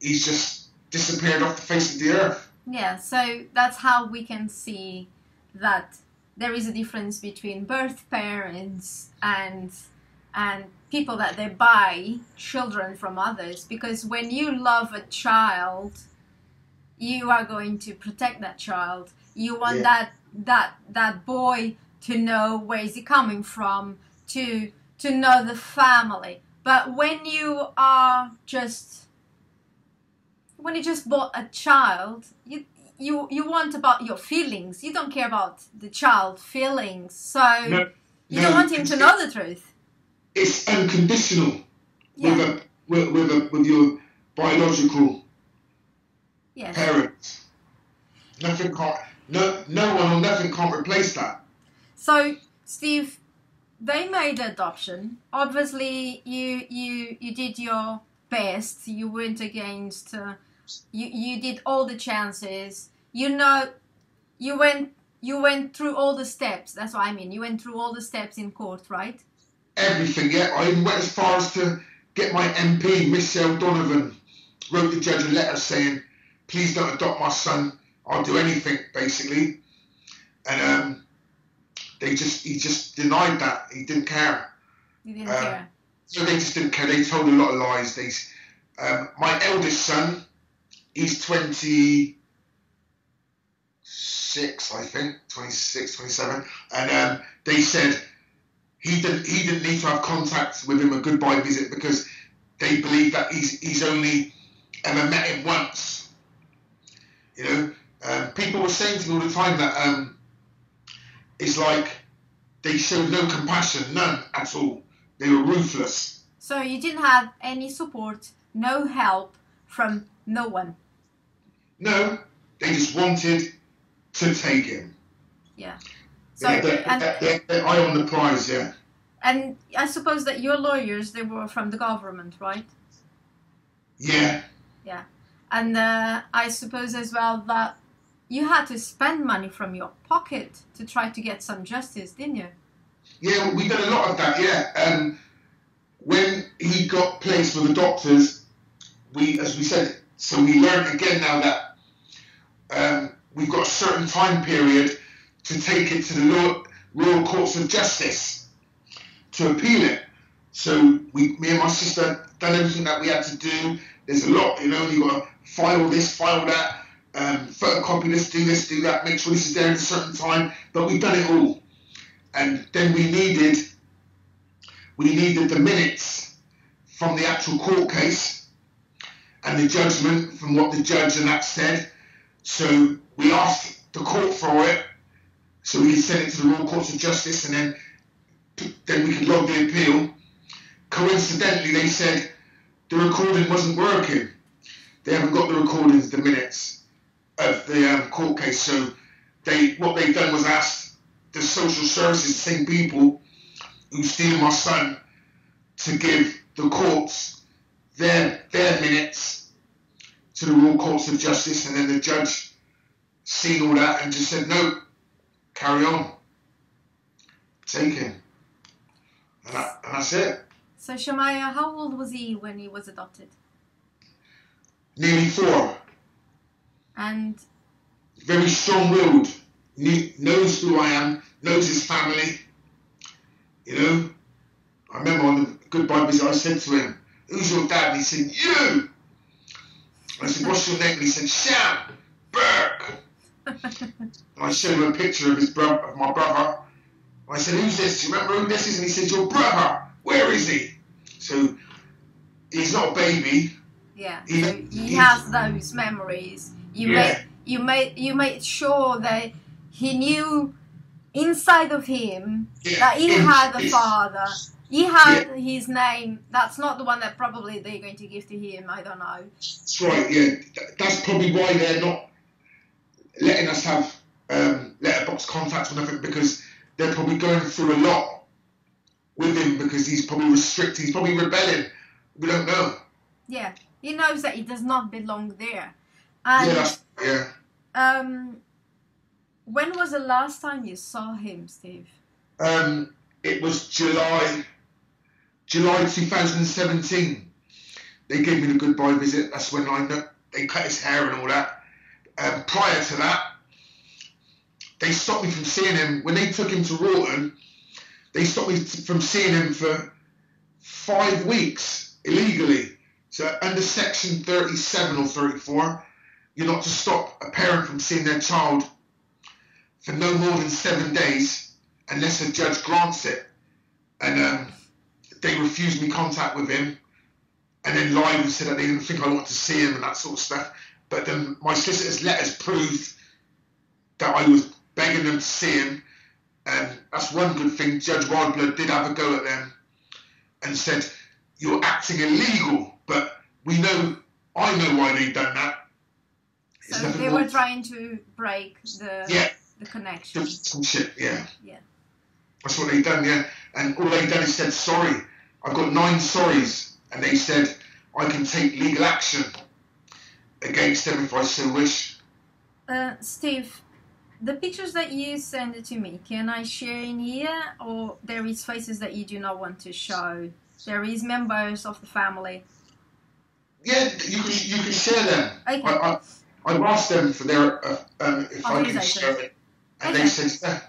he's just disappeared off the face of the earth. Yeah, so that's how we can see that there is a difference between birth parents and and people that they buy children from others, because when you love a child, you are going to protect that child. You want yeah. that that that boy to know where is he coming from, to to know the family. But when you are just when you just bought a child, you you you want about your feelings. You don't care about the child's feelings. So no, you no, don't want him to know the truth. It's unconditional. Yeah. With a, with with, a, with your biological yes. parents, nothing can't. No, no one or nothing can't replace that. So, Steve, they made the adoption. Obviously, you you you did your best. You went against. Uh, you you did all the chances. You know, you went you went through all the steps. That's what I mean. You went through all the steps in court, right? Everything. Yeah, I even went as far as to get my M P, Michelle Donovan, wrote the judge a letter saying, "Please don't adopt my son. I'll do anything," basically. And um, they just, he just denied that. He didn't care. He didn't um, care. So they just didn't care. They told a lot of lies. They, um, my eldest son, he's twenty-six, I think, twenty-six, twenty-seven. And um, they said he didn't, he didn't need to have contact with him, a goodbye visit, because they believe that he's, he's only ever met him once, you know. Um, people were saying to me all the time that um, it's like they showed no compassion, none at all. They were ruthless. So you didn't have any support, no help from no one? No, they just wanted to take him. Yeah. So yeah, they're, and, they're, they're eye on the prize, yeah. And I suppose that your lawyers, they were from the government, right? Yeah. Yeah. And uh, I suppose as well that you had to spend money from your pocket to try to get some justice, didn't you? Yeah, we did a lot of that, yeah. Um, when he got placed with the doctors, we, as we said, so we learned again now that um, we've got a certain time period to take it to the law, Royal Courts of Justice to appeal it. So we, me and my sister done everything that we had to do. There's a lot, you know, you've got to file this, file that. Um, photocopy this, do this, do that, make sure this is there at a certain time, but we've done it all. And then we needed, we needed the minutes from the actual court case and the judgment from what the judge and that said. So we asked the court for it, so we could send it to the Royal Courts of Justice, and then, then we could log the appeal. Coincidentally, they said the recording wasn't working. They haven't got the recordings, the minutes of the um, court case. So they, what they've done was asked the social services, the same people who steal my son, to give the courts their their minutes to the Royal Courts of Justice, and then the judge seen all that and just said, no, carry on, take him, and, that, and that's it. So Shamiyah, how old was he when he was adopted? Nearly four. And very strong-willed, knows who I am, knows his family, you know. I remember on the goodbye visit I said to him, "Who's your dad?" And he said, "You." I said, "What's your name?" And he said, "Sham Burke." And I showed him a picture of his brother, of my brother. And I said, "Who's this? Do you remember who this is?" And he said, "Your brother. Where is he?" So he's not a baby. Yeah, he, so he has those memories. You yeah. made you made you made sure that he knew inside of him yeah. that he had a father. He had yeah. his name. That's not the one that probably they're going to give to him. I don't know. That's right. Yeah, that's probably why they're not letting us have um, letterbox contacts or nothing, because they're probably going through a lot with him, because he's probably restricted. He's probably rebelling. We don't know. Yeah. He knows that he does not belong there. And, yeah, yeah. Um, when was the last time you saw him, Steve? Um, it was July, July two thousand seventeen. They gave me the goodbye visit. That's when I know, they cut his hair and all that. Um, prior to that, they stopped me from seeing him. When they took him to Loughton, they stopped me from seeing him for five weeks illegally. So under section thirty-seven or thirty-four, you're not to stop a parent from seeing their child for no more than seven days unless a judge grants it. and um, they refused me contact with him. And then lied and said that they didn't think I wanted to see him and that sort of stuff. But then my solicitor's letters proved that I was begging them to see him. And that's one good thing. Judge Wildblow did have a go at them and said, you're acting illegal. But we know, I know why they've done that. It's so they were more... trying to break the, yeah. the connection. Shit, yeah. yeah. That's what they've done, yeah. And all they've done is said, sorry. I've got nine sorries. And they said, I can take legal action against them if I so wish. Uh, Steve, the pictures that you send to me, can I share in here? Or there is faces that you do not want to show? There is members of the family? Yeah, you can, you can share them. Okay. I, I, I've asked them for their, uh, um, if oh, I can share it. And okay. they said,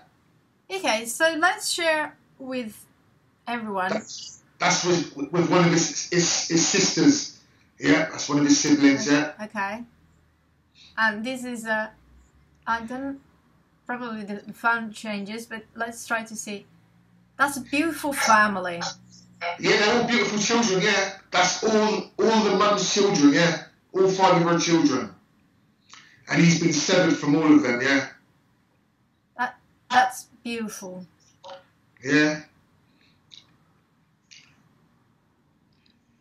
yeah. Okay, so let's share with everyone. That's That's with, with one of his, his his sisters, yeah. That's one of his siblings, yeah. Okay. And um, this is a, I don't, probably the font changes, but let's try to see. That's a beautiful family. Yeah, they're all beautiful children, yeah. That's all all the mum's children, yeah. All five of her children. And he's been severed from all of them, yeah. That that's beautiful. Yeah.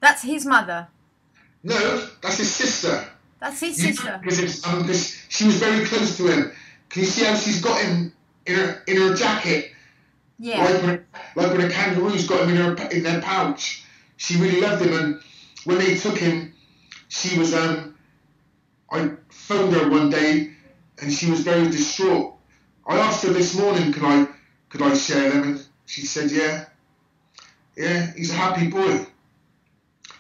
That's his mother. No, that's his sister. That's his you, sister. Because um, she was very close to him. Can you see how she's got him in her in her jacket? Yeah. Like when, like when a kangaroo's got him in her in their pouch. She really loved him, and when they took him, she was um. I phoned her one day, and she was very distraught. I asked her this morning, could I could I share them, and she said, yeah, yeah. He's a happy boy.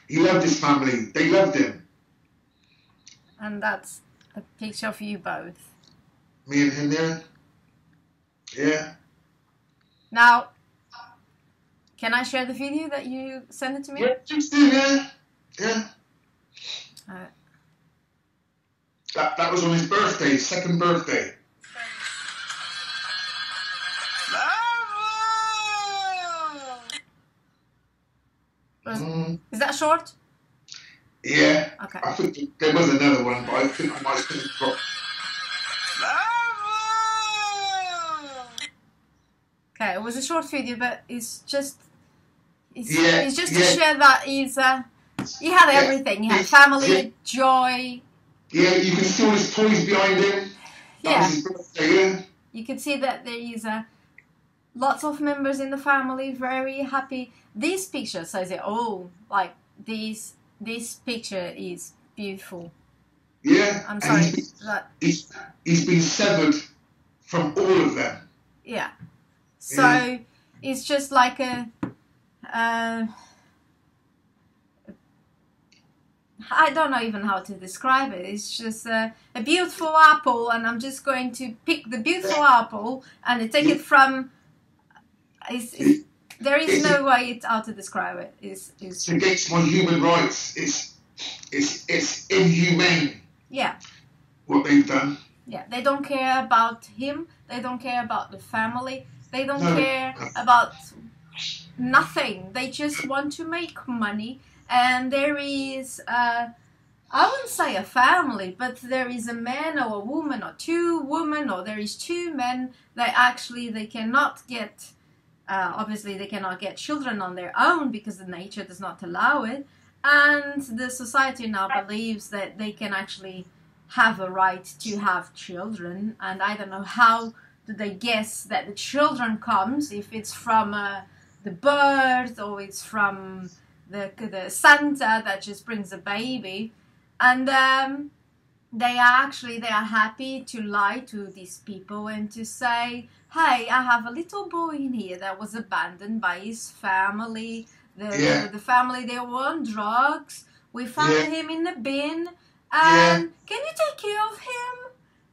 He loved his family. They loved him. And that's a picture of you both. Me and him, yeah. Yeah. Now, can I share the video that you sent it to me? Yeah, yeah. yeah. Uh, that, that was on his birthday, his second birthday. Mm. Is that short? Yeah. Okay. I think there was another one, but I think I might have dropped. Okay, it was a short video, but it's just, it's, yeah, it's just yeah. to share that he's, uh, he had yeah. everything. He had family, yeah. joy. Yeah, you can see all his toys behind him. That yeah. was his birthday, yeah. You can see that there is a. Lots of members in the family, very happy. This picture says it all. Like this, this picture is beautiful. Yeah. I'm sorry. He's been, he's, he's been severed from all of them. Yeah. So yeah. it's just like a. Uh, I don't know even how to describe it. It's just a, a beautiful apple, and I'm just going to pick the beautiful apple and I take it from. It's, it's, there is it's, no way it's how to describe it. It's, it's, it's against my human rights. It's, it's, it's inhumane. Yeah. What they've done. Yeah, they don't care about him. They don't care about the family. They don't no. care about nothing. They just want to make money. And there is, a, I wouldn't say a family, but there is a man or a woman or two women or there is two men that actually they cannot get... Uh, obviously, they cannot get children on their own because the nature does not allow it. And the society now believes that they can actually have a right to have children. And I don't know how do they guess that the children comes, if it's from uh, the birth or it's from the, the Santa that just brings a baby. And um, they are actually, they are happy to lie to these people and to say... Hey, I have a little boy in here that was abandoned by his family. The, yeah. the, the family, they were on drugs. We found yeah. him in the bin. And yeah. can you take care of him?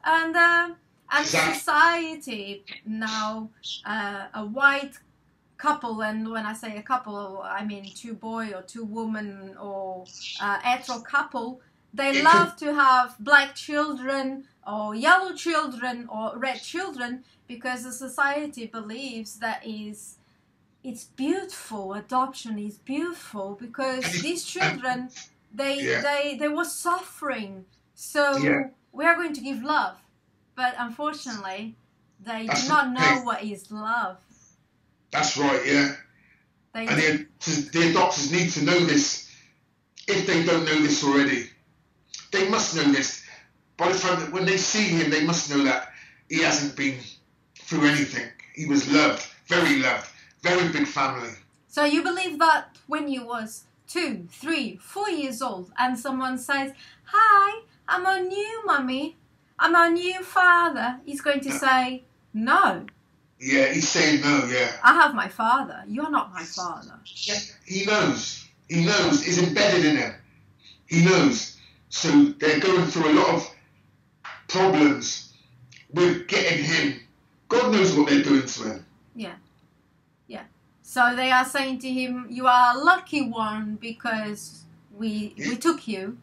And, uh, and yeah. society now, uh, a white couple, and when I say a couple, I mean two boy or two woman or uh, hetero couple, they love to have black children or yellow children or red children because the society believes that is it's beautiful. Adoption is beautiful because these children, they yeah. they they were suffering. So yeah. we are going to give love, but unfortunately, they That's do not know thing. what is love. That's right. Yeah. They and the, the adopters need to know this. If they don't know this already, they must know this. By the time that when they see him, they must know that he hasn't been through anything. He was loved, very loved, very big family. So you believe that when you was two, three, four years old, and someone says, "Hi, I'm a new mummy, I'm a new father," he's going to no. say no. Yeah, he's saying no. Yeah. I have my father. You're not my father. Yeah. He knows. He knows. It's embedded in him. He knows. So they're going through a lot of problems with getting him. God knows what they're doing to him. Yeah. Yeah. So they are saying to him, "You are a lucky one because we yeah. we took you.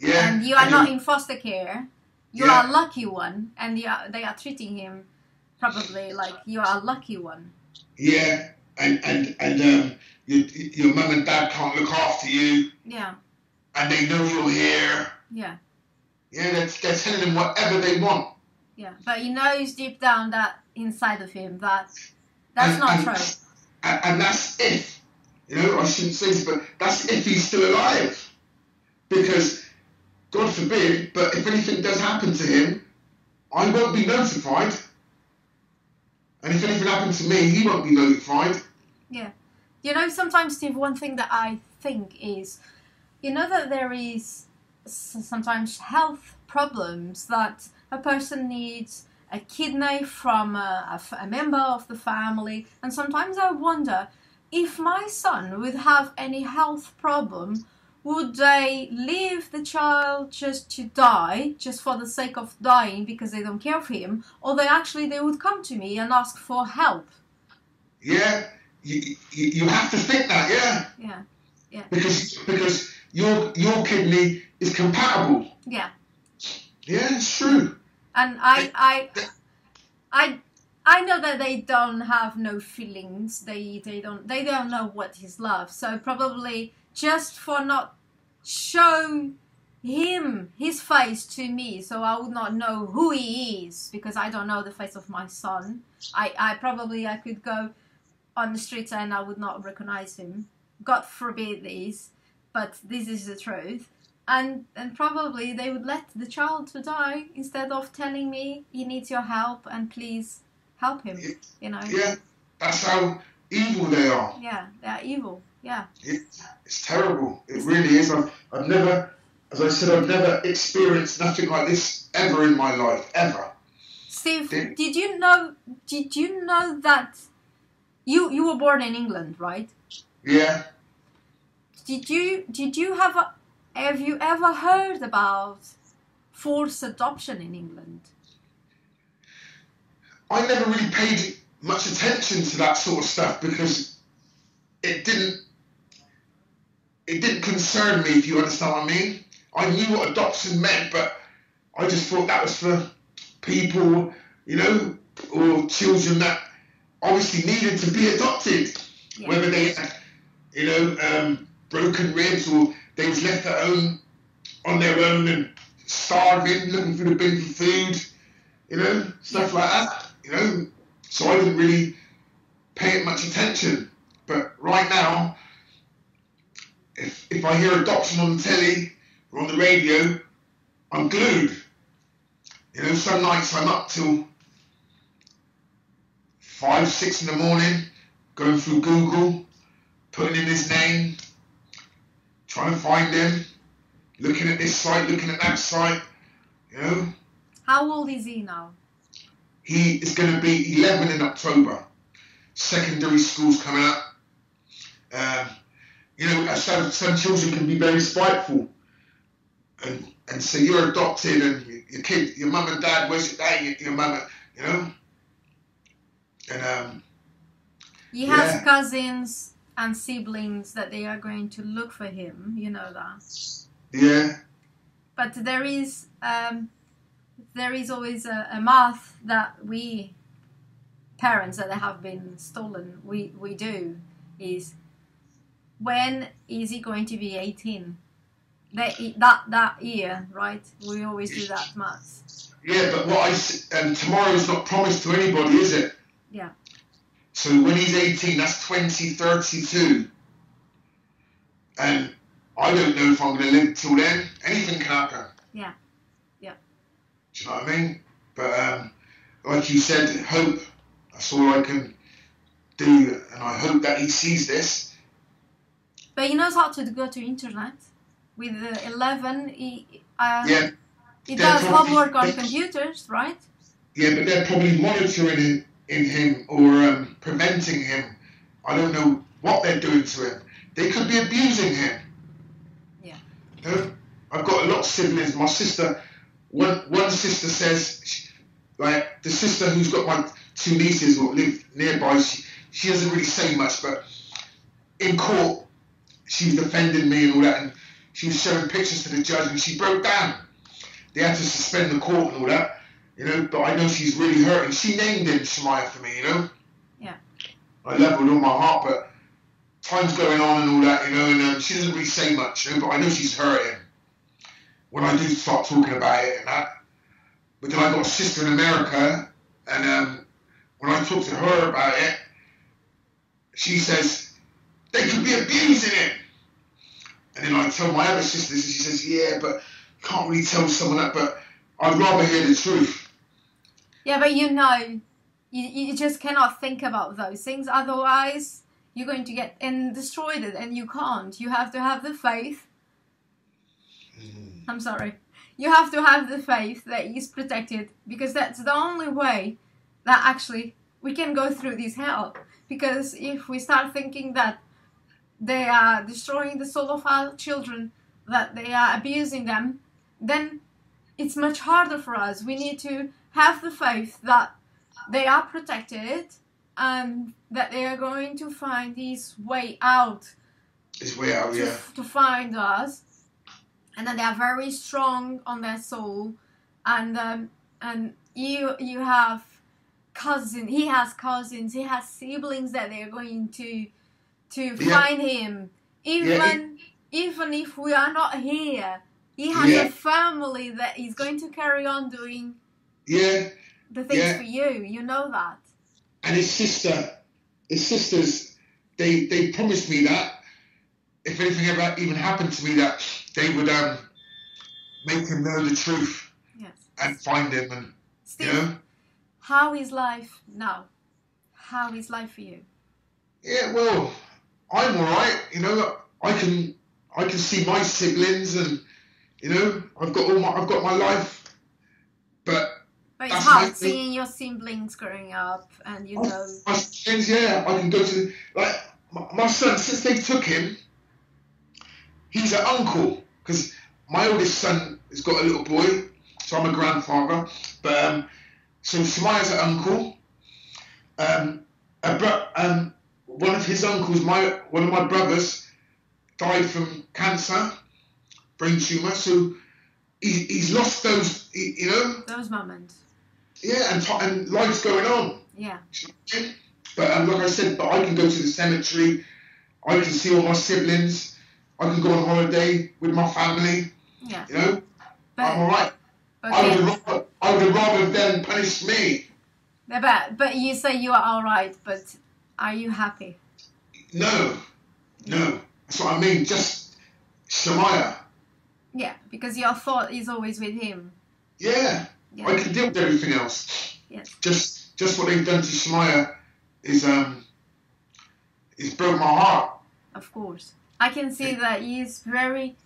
Yeah. And you are and not you... in foster care. You yeah. are a lucky one." And they are, they are treating him probably like you are a lucky one. Yeah, and and and um, your your mum and dad can't look after you. Yeah. And they know you're here. Yeah. Yeah, they're, they're telling him whatever they want. Yeah, but he knows deep down that inside of him that that's and, not and, true. And, and that's if, you know, I shouldn't say this, but that's if he's still alive, because God forbid, but if anything does happen to him, I won't be notified. And if anything happened to me, he won't be notified. Yeah. You know, sometimes, Steve, one thing that I think is, you know that there is sometimes health problems that a person needs a kidney from a, a, a member of the family. And sometimes I wonder, if my son would have any health problem, would they leave the child just to die, just for the sake of dying because they don't care for him, or they actually they would come to me and ask for help? Yeah, you, you have to think that, yeah. Yeah, yeah. Because because your your kidney is compatible. Yeah. Yeah, it's true. And I I I I know that they don't have no feelings. They they don't they don't know what is love. So probably, just for not show him his face to me, so I would not know who he is, because I don't know the face of my son. I, I probably I could go on the street and I would not recognize him. God forbid this, but this is the truth. And and probably they would let the child to die instead of telling me he needs your help and please help him. You know. Yeah, that's how evil they are. Yeah, they are evil. Yeah, it, it's terrible. It really is. I've, I've never, as I said, I've never experienced nothing like this ever in my life, ever. Steve, did, did you know? Did you know that you you were born in England, right? Yeah. Did you did you have a, have you ever heard about forced adoption in England? I never really paid much attention to that sort of stuff because it didn't. It didn't concern me, if you understand what I mean. I knew what adoption meant, but I just thought that was for people, you know, or children that obviously needed to be adopted. Yeah. Whether they had, you know, um, broken ribs or they was left at home on their own and starving, looking for the bin for food, you know, stuff like that, you know. So I didn't really pay it much attention. But right now, If, if I hear adoption on the telly or on the radio, I'm glued. You know, some nights I'm up till five, six in the morning, going through Google, putting in his name, trying to find him, looking at this site, looking at that site, you know. How old is he now? He is going to be eleven in October. Secondary school's coming up. Um, You know, some, some children can be very spiteful and and say you're adopted and your, your kid, your mum and dad, where's your dad, your, your mum, you know. And um. He yeah. has cousins and siblings that they are going to look for him. You know that. Yeah. But there is um, there is always a, a math that we parents that have been stolen, we, we do, is when is he going to be eighteen? That, that, that year, right? We always do that maths. Yeah, but what I, and tomorrow's not promised to anybody, is it? Yeah. So when he's eighteen, that's twenty thirty-two. And I don't know if I'm going to live till then. Anything can happen. Yeah. Yeah. Do you know what I mean? But um, like you said, hope. That's all I can do. And I hope that he sees this. But he knows how to go to internet. With the eleven, he, uh, yeah. he does probably, homework on computers, right? Yeah, but they're probably monitoring him, in him or um, preventing him. I don't know what they're doing to him. They could be abusing him. Yeah. You know, I've got a lot of siblings. My sister, one, one sister says, she, like the sister who's got my two nieces who live nearby, she, she doesn't really say much, but in court, she's defending me and all that, and she was showing pictures to the judge, and she broke down. They had to suspend the court and all that, you know, but I know she's really hurting. She named him Shamiyah for me, you know? Yeah. I love her with all my heart, but time's going on and all that, you know, and um, she doesn't really say much, you know, but I know she's hurting when I do start talking about it and that. But then I got a sister in America, and um, when I talk to her about it, she says, they could be abusing him. And then I tell my other sister this, and she says, yeah, but you can't really tell someone that, but I'd rather hear the truth. Yeah, but you know, you, you just cannot think about those things. Otherwise, you're going to get and destroyed it, and you can't. You have to have the faith. Mm. I'm sorry. You have to have the faith that he's protected, because that's the only way that actually we can go through this hell. Because if we start thinking that they are destroying the soul of our children, that they are abusing them, then it's much harder for us. We need to have the faith that they are protected and that they are going to find his way out. His way out, yeah. To find us, and that they are very strong on their soul, and um, and you you have cousins. He has cousins. He has siblings that they are going to. To find yeah. him, even yeah, it, even if we are not here, he has yeah. a family that is going to carry on doing yeah. the things yeah. for you. You know that. And his sister, his sisters, they they promised me that if anything ever even happened to me, that they would um make him know the truth yes. and find him. And Steve, you know? How is life now? How is life for you? Yeah, well. I'm all right, you know. I can, I can see my siblings, and you know, I've got all my, I've got my life. But, but it's hard seeing your siblings growing up, and you I, know. My siblings, yeah, I can go to like my, my son. Since they took him, he's an uncle because my oldest son has got a little boy, so I'm a grandfather. But um, so Shamiya's an uncle, um, a bro, um. One of his uncles, my one of my brothers, died from cancer, brain tumour. So he, he's lost those, he, you know. Those moments. Yeah, and and life's going on. Yeah. But um, like I said, but I can go to the cemetery. I can see all my siblings. I can go on holiday with my family. Yeah. You know, but, I'm all right. Okay. I would rather, I would rather them punish me. But but you say you are all right, but. Are you happy? No, no. That's what I mean. Just Shamiyah. Yeah, because your thought is always with him. Yeah, yeah. I can deal with everything else. Yes. Just, just what they've done to Shamiyah is um, is broke my heart. Of course, I can see yeah. that he is very.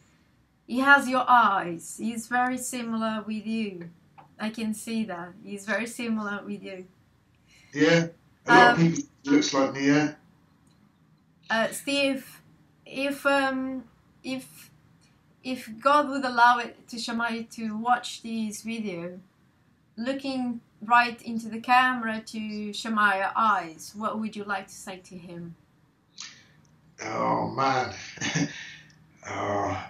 He has your eyes. He's very similar with you. I can see that he's very similar with you. Yeah. A lot um, of people looks like me, yeah. Uh, Steve, if um, if if God would allow it to Shamiyah to watch this video, looking right into the camera to Shamiyah's eyes, what would you like to say to him? Oh man, uh,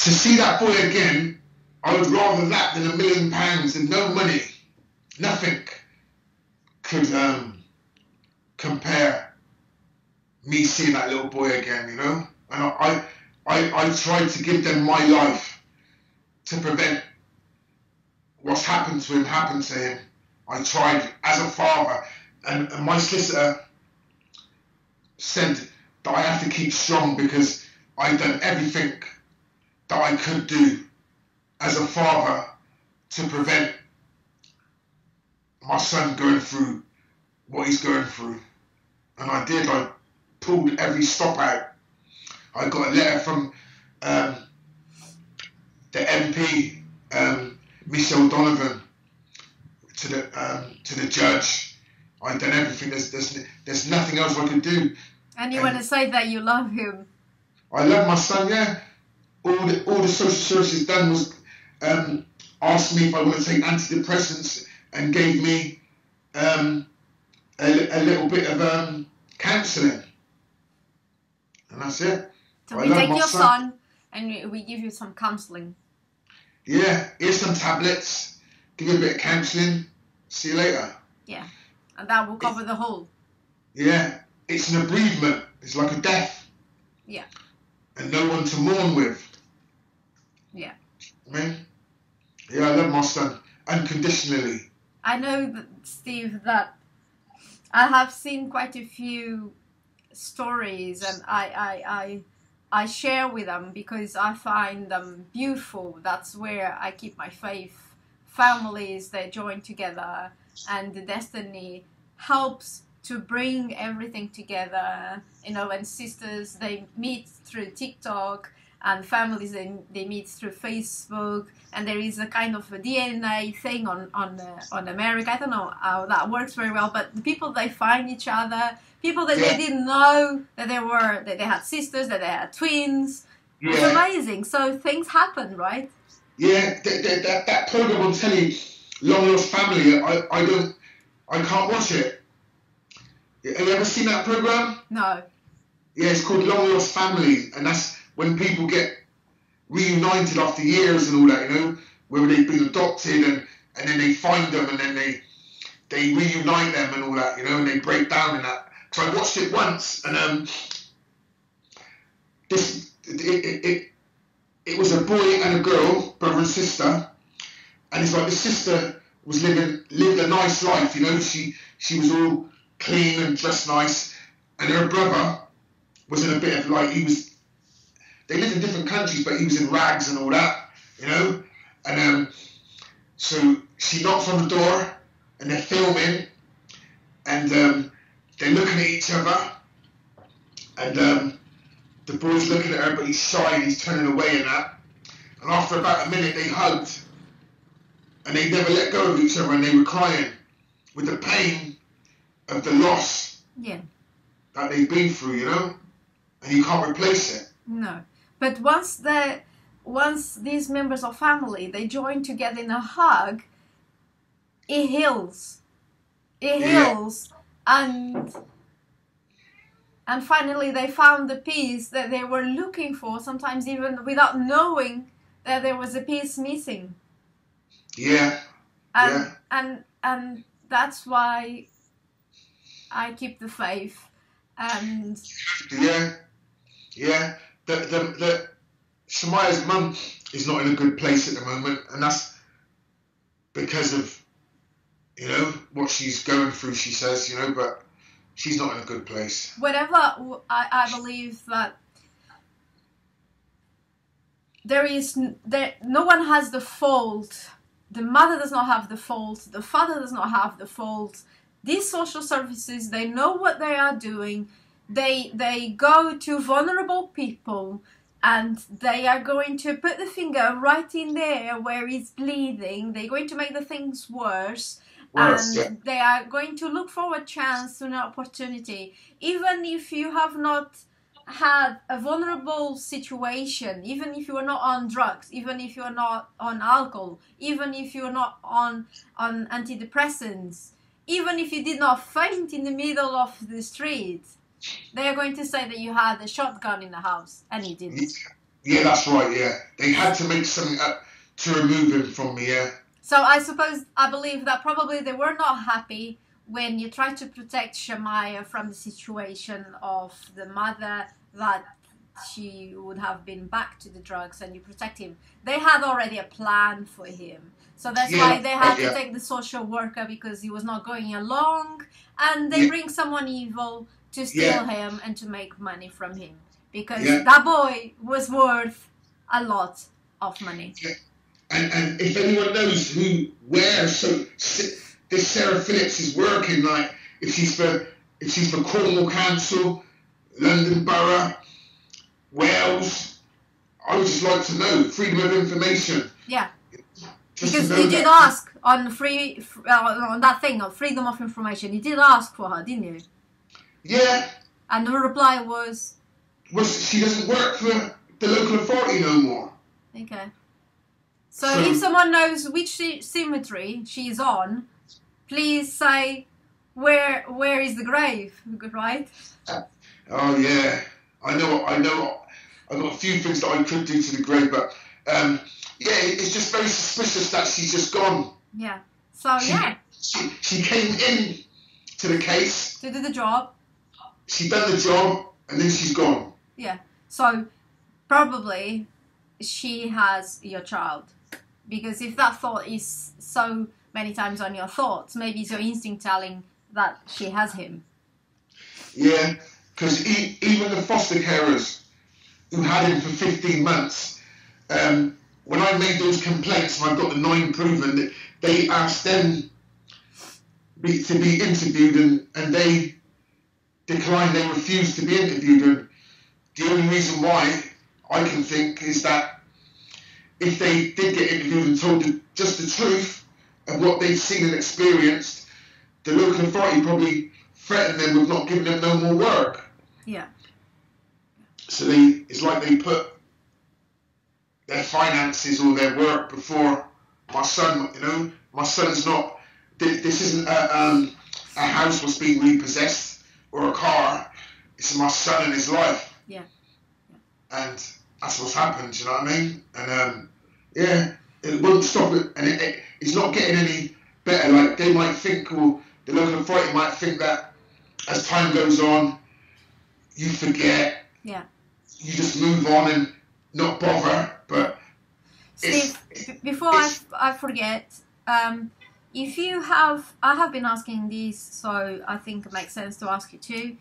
to see that boy again, I would rather that than a million pounds and no money, nothing. could um, compare me seeing that little boy again, you know? And I, I, I, I tried to give them my life to prevent what's happened to him happened to him. I tried as a father, and, and my solicitor said that I have to keep strong because I've done everything that I could do as a father to prevent my son going through what he's going through. And I did. I pulled every stop out. I got a letter from um, the M P, um, Michelle Donovan, to the um, to the judge. I've done everything. There's, there's, there's nothing else I can do. And you and want to say that you love him? I love my son, yeah. All the, all the social services done was um, asked me if I want to take antidepressants and gave me um, a, a little bit of um, counselling. And that's it. So I we take your son. son and we give you some counselling. Yeah, here's some tablets. Give you a bit of counselling. See you later. Yeah, and that will cover it, the whole. Yeah, it's an bereavement. It's like a death. Yeah. And no one to mourn with. Yeah. I mean, yeah, I love my son unconditionally. I know, that, Steve, that I have seen quite a few stories, and I, I, I, I share with them because I find them beautiful. That's where I keep my faith. Families, they join together, and the destiny helps to bring everything together, you know, and sisters, they meet through TikTok, and families, they, they meet through Facebook, and there is a kind of a D N A thing on, on, uh, on America. I don't know how that works very well, but the people, they find each other, people that yeah. they didn't know that they were, that they had sisters, that they had twins. Yeah. It's amazing. So things happen, right? Yeah, that, that, that, that program on telly, Long Lost Family, I, I don't, I can't watch it. Have you ever seen that program? No. Yeah, it's called Long Lost Family, and that's when people get reunited after years and all that, you know, where they've been adopted, and, and then they find them, and then they they reunite them and all that, you know, and they break down and that. So I watched it once, and um, this it it it, it was a boy and a girl, brother and sister, and it's like the sister was living lived a nice life, you know, she she was all clean and dressed nice, and her brother was in a bit of like he was. They lived in different countries, but he was in rags and all that, you know. And um, so she knocks on the door, and they're filming, and um, they're looking at each other, and um, the boy's looking at her, but he's shy and he's turning away and that. And after about a minute, they hugged, and they never let go of each other, and they were crying with the pain of the loss yeah. that they've been through, you know, and you can't replace it. No, but once the once these members of family they join together in a hug, it heals, it yeah. heals, and and finally they found the peace that they were looking for. Sometimes even without knowing that there was a piece missing. Yeah. And yeah. and and that's why I keep the faith, and yeah, yeah. The the the Shamiya's mum is not in a good place at the moment, and that's because of you know what she's going through. She says, you know, but she's not in a good place. Whatever, I I believe that there is there no one has the fault. The mother does not have the fault. The father does not have the fault. These social services, they know what they are doing. They they go to vulnerable people, and they are going to put the finger right in there where it's bleeding. They're going to make the things worse. Worse, and yeah. they are going to look for a chance, an opportunity. Even if you have not had a vulnerable situation, even if you are not on drugs, even if you are not on alcohol, even if you are not on, on antidepressants, even if you did not faint in the middle of the street, they are going to say that you had a shotgun in the house, and you didn't. Yeah, that's right, yeah. They had to make something up to remove him from me, yeah. So I suppose, I believe that probably they were not happy when you try to protect Shamiyah from the situation of the mother, that she would have been back to the drugs, and you protect him. They had already a plan for him. So that's yeah, why they had yeah. to take the social worker, because he was not going along. And they yeah. bring someone evil to steal yeah. him and to make money from him. Because yeah. that boy was worth a lot of money. Yeah. And, and if anyone knows who, where, so this Sarah Phillips is working, like if she's for, if she's for Cornwall Council, London Borough, Wales, I would just like to know, freedom of information. Yeah, just because he did ask on free uh, on that thing of freedom of information. He did ask for her, didn't he? Yeah. And the reply was, was she doesn't work for the local authority no more. Okay. So, so if someone knows which cemetery she is on, please say where where is the grave, right? Uh, oh yeah. I know, I know, I've got a few things that I could do to the grave, but um, yeah, it's just very suspicious that she's just gone. Yeah, so she, yeah. She, she came in to the case. To do the job. She done the job, and then she's gone. Yeah, so probably she has your child, because if that thought is so many times on your thoughts, maybe it's your instinct telling that she has him. Yeah. Because even the foster carers who had him for fifteen months, um, when I made those complaints, and I've got the nine proven, that they asked them be, to be interviewed, and, and they declined, they refused to be interviewed. And the only reason why I can think is that if they did get interviewed and told the, just the truth of what they'd seen and experienced, the local authority probably threatened them with not giving them no more work. Yeah. So they, it's like they put their finances or their work before my son. You know, my son's not. This, this isn't a, um, a house was being repossessed or a car. It's my son and his life. Yeah. yeah. And that's what's happened. You know what I mean? And um, yeah, it won't stop it, and it, it, it's not getting any better. Like they might think, or the local authority might think that, as time goes on, you forget. Yeah. You just move on and not bother. But Steve, it's, it's, before it's, I, I forget, um, if you have, I have been asking these, so I think it makes sense to ask you too.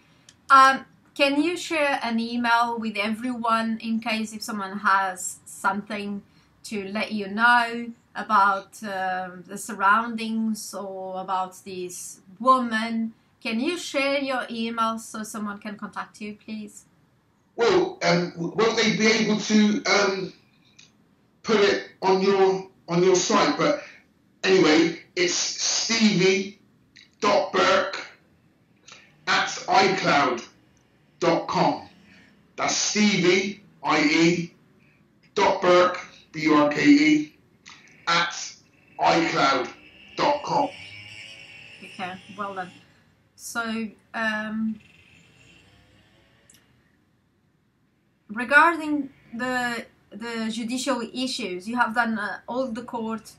Um, can you share an email with everyone in case if someone has something to let you know about um, the surroundings or about this woman? Can you share your email so someone can contact you, please? Well, um, won't they be able to um, put it on your on your site? But anyway, it's stevie dot burke at icloud dot com. That's Stevie, I E, dot Burke, B U R K E, at icloud dot com. Okay, well done. So, um, regarding the the judicial issues, you have done uh, all the court.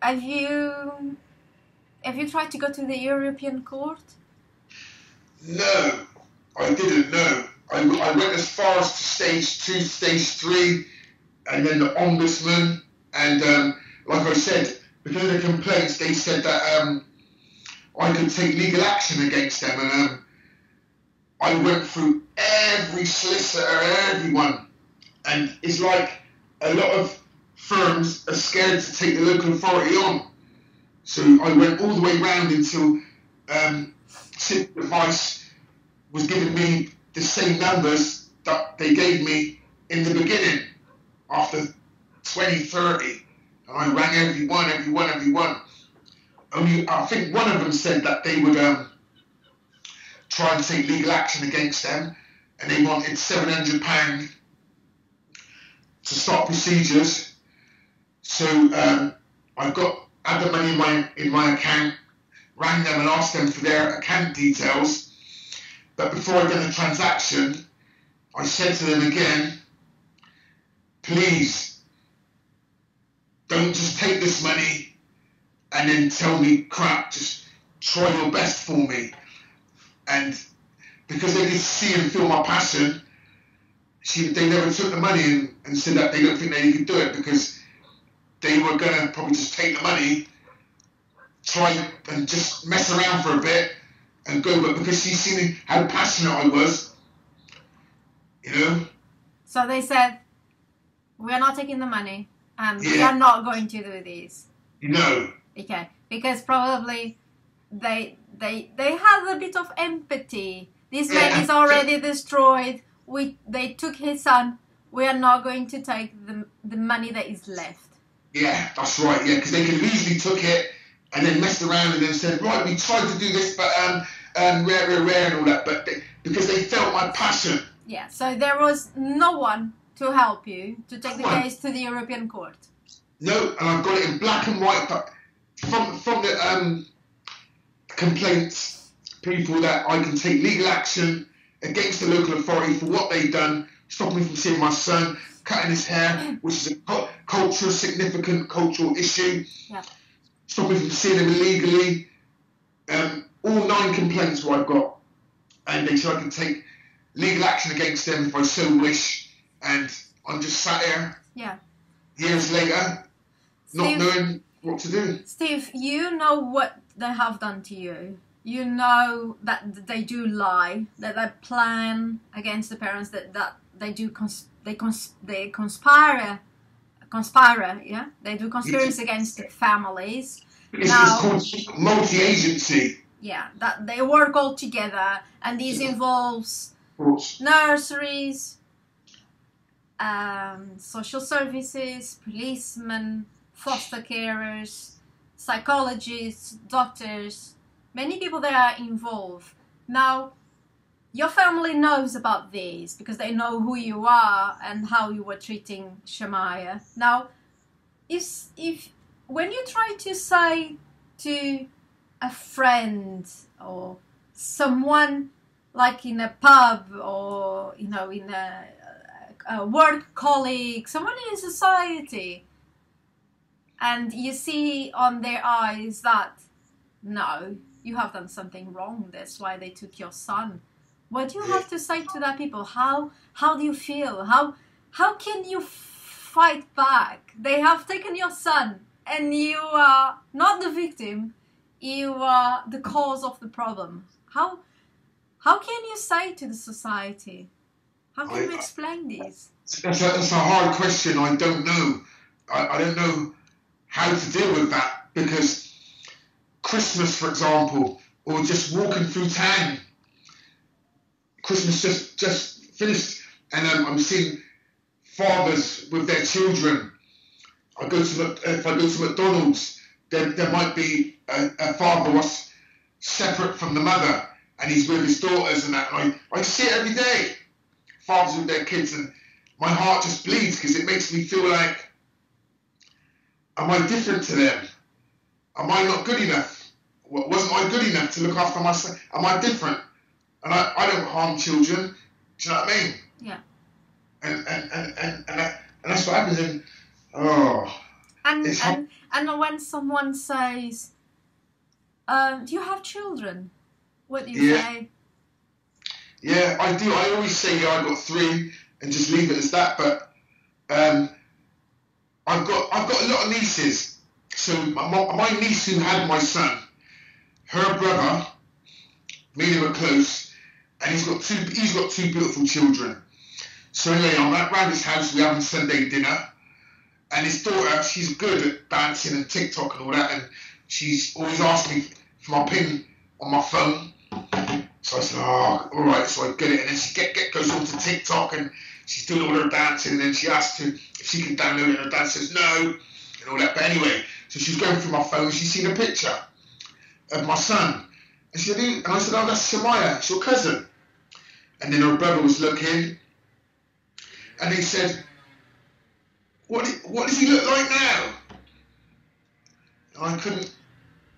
Have you have you tried to go to the European Court? No, I didn't. No, I, I went as far as to stage two, stage three, and then the ombudsman. And um, like I said, because of the complaints, they said that. Um, I could take legal action against them, and um, I went through every solicitor, everyone, and it's like a lot of firms are scared to take the local authority on. So I went all the way round until um, Simple Advice was giving me the same numbers that they gave me in the beginning, after twenty, thirty, and I rang everyone, everyone, everyone. Only, I think one of them said that they would um, try and take legal action against them, and they wanted seven hundred pounds to start procedures. So um, I've got had the money in my in my account, rang them and asked them for their account details. But before I did the transaction, I said to them again, please don't just take this money and then tell me crap, just try your best for me. And because they could see and feel my passion, she, they never took the money and, and said that they didn't think they could do it, because they were going to probably just take the money, try and just mess around for a bit and go. But because she seen how passionate I was, you know. So they said, we are not taking the money, and yeah. we are not going to do these. No. Okay, because probably they they they had a bit of empathy. This yeah. man is already destroyed. We they took his son. We are not going to take the the money that is left. Yeah, that's right. Yeah, because they could easily took it and then messed around and then said, right, we tried to do this, but um um rare rare rare and all that. But they, because they felt my passion. Yeah. So there was no one to help you to take the case to the European court. No, and I've got it in black and white, but from from the um, complaints people, that I can take legal action against the local authority for what they've done, stopping me from seeing my son, cutting his hair, which is a cultural significant cultural issue, yeah. stopping me from seeing him illegally. Um, all nine complaints where I've got, and they said I can take legal action against them if I so wish, and I'm just sat here. Yeah. Years later, Steve, not knowing what to do. Steve, you know what they have done to you. You know that they do lie, that they plan against the parents, that, that they do cons they cons they conspire, conspire, yeah. They do conspiracy against the families. It's now, called multi-agency. Yeah, that they work all together, and this involves nurseries, Um, social services, policemen, foster carers, psychologists, doctors, many people that are involved. Now, your family knows about this because they know who you are and how you were treating Shamiyah. Now, if, if when you try to say to a friend or someone like in a pub or, you know, in a a work colleague, someone in society, and you see on their eyes that, no, you have done something wrong, that's why they took your son. What do you have to say to that people? How how do you feel? How how can you fight back? They have taken your son and you are not the victim, you are the cause of the problem. How, how can you say to the society? How can I, you explain this? That's a, that's a hard question. I don't know. I, I don't know how to deal with that, because Christmas, for example, or just walking through town. Christmas just, just finished, and um, I'm seeing fathers with their children. I go to if I go to McDonald's, there, there might be a, a father was separate from the mother, and he's with his daughters and that. And I, I see it every day. Fathers with their kids, and my heart just bleeds because it makes me feel like, am I different to them? Am I not good enough? Wasn't I good enough to look after myself? Am I different? And I, I don't harm children. Do you know what I mean? Yeah. And and and and, and, that, and that's what happens. In, oh. And and and when someone says, um, "Do you have children?" What do you yeah. say? Yeah, I do. I always say, yeah, I've got three, and just leave it as that. But um, I've got I've got a lot of nieces. So my, my niece who had my son, her brother, me and him are close, and he's got two he's got two beautiful children. So anyway, I'm at round his house. We're having Sunday dinner, and his daughter, she's good at dancing and TikTok and all that, and she's always asked me for my pin on my phone. So I said, oh, all right, so I get it. And then she get, get, goes on to TikTok, and she's doing all her dancing, and then she asks her if she can download it, and her dad says no, and all that. But anyway, so she's going through my phone, she's seen a picture of my son. And, she said, and I said, oh, that's Shamiyah, it's your cousin. And then her brother was looking, and he said, what, what does he look like now? And I couldn't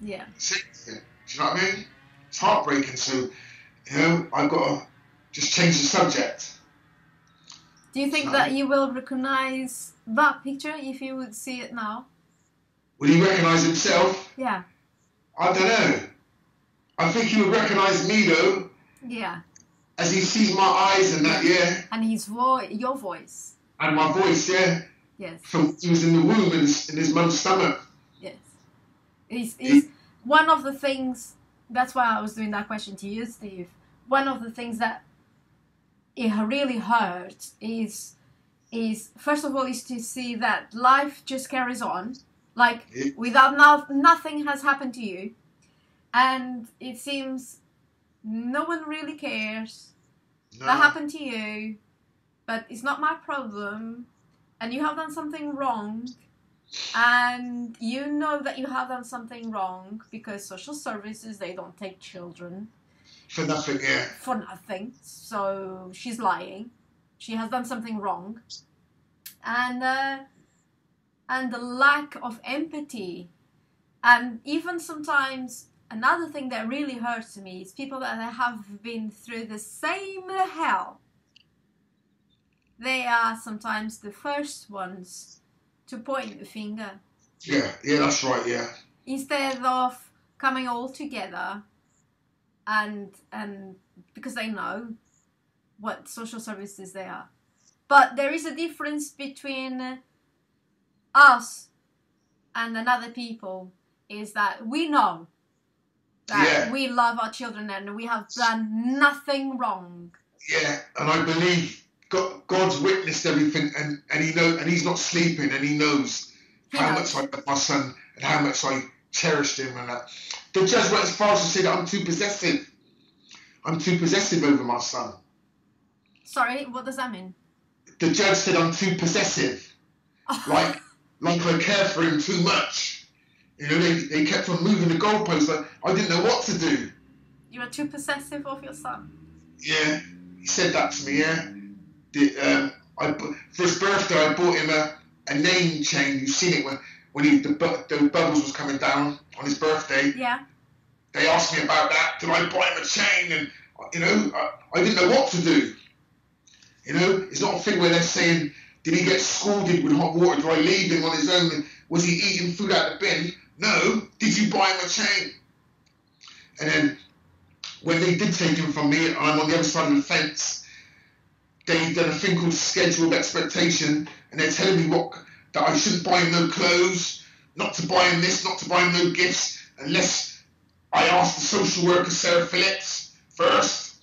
yeah. see it. Do you know what I mean? It's heartbreaking, so, you know, I've got to just change the subject. Do you think so, that you will recognise that picture if you would see it now? Will he recognise himself? Yeah. I don't know. I think he would recognise me though. Yeah. As he sees my eyes and that, yeah. And his voice, your voice. And my voice, yeah. Yes. From he was in the womb in his, in his mum's stomach. Yes. It's, it's yeah. One of the things, that's why I was doing that question to you, Steve. One of the things that it really hurt is, is first of all, is to see that life just carries on. Like, yeah. without now, nothing has happened to you. And it seems no one really cares. No. That happened to you. But it's not my problem. And you have done something wrong. And you know that you have done something wrong because social services, they don't take children. For nothing, yeah. For nothing. So she's lying. She has done something wrong. And, uh, and the lack of empathy. And even sometimes, another thing that really hurts me is people that have been through the same hell. They are sometimes the first ones to point the finger. Yeah, yeah, that's right, yeah. Instead of coming all together. And and because they know what social services they are. But there is a difference between us and another people is that we know that yeah. we love our children and we have done nothing wrong. Yeah, and I believe God, God's witnessed everything and, and he know, and he's not sleeping and he knows he how knows. much I love my son and how much I cherished him and that. The judge went as far as to say that I'm too possessive. I'm too possessive over my son. Sorry, what does that mean? The judge said I'm too possessive. Oh. Like, like I care for him too much. You know, they, they kept on moving the goalposts. Like, I didn't know what to do. You were too possessive of your son? Yeah, he said that to me, yeah. The, um, I, for his birthday, I bought him a, a name chain. You've seen it when... when he, the, the bubbles was coming down on his birthday, yeah, they asked me about that. Did I buy him a chain? And you know, I, I didn't know what to do. You know, it's not a thing where they're saying, did he get scalded with hot water? Did I leave him on his own? Was he eating food out of the bin? No. Did you buy him a chain? And then when they did take him from me, and I'm on the other side of the fence, they done a thing called scheduled expectation, and they're telling me what. That I shouldn't buy him no clothes, not to buy him this, not to buy him no gifts, unless I ask the social worker, Sarah Phillips, first,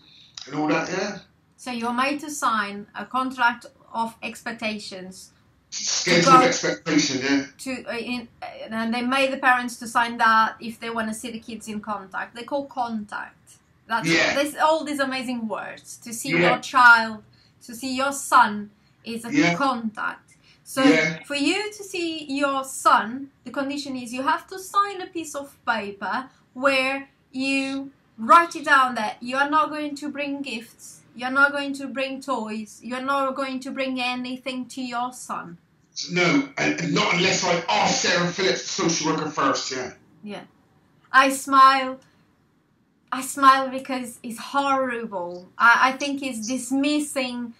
and all that, yeah. So you're made to sign a contract of expectations. Schedule of expectation, yeah. To, uh, in, uh, and they made the parents to sign that if they want to see the kids in contact. They call contact. That's yeah. There's all these amazing words. To see yeah. your child, to see your son is a yeah. contact. So yeah. for you to see your son, the condition is you have to sign a piece of paper where you write it down that you are not going to bring gifts, you're not going to bring toys, you're not going to bring anything to your son. No, and not unless I ask Sarah Phillips, the social worker, first, yeah. Yeah. I smile. I smile because it's horrible. I, I think it's dismissing...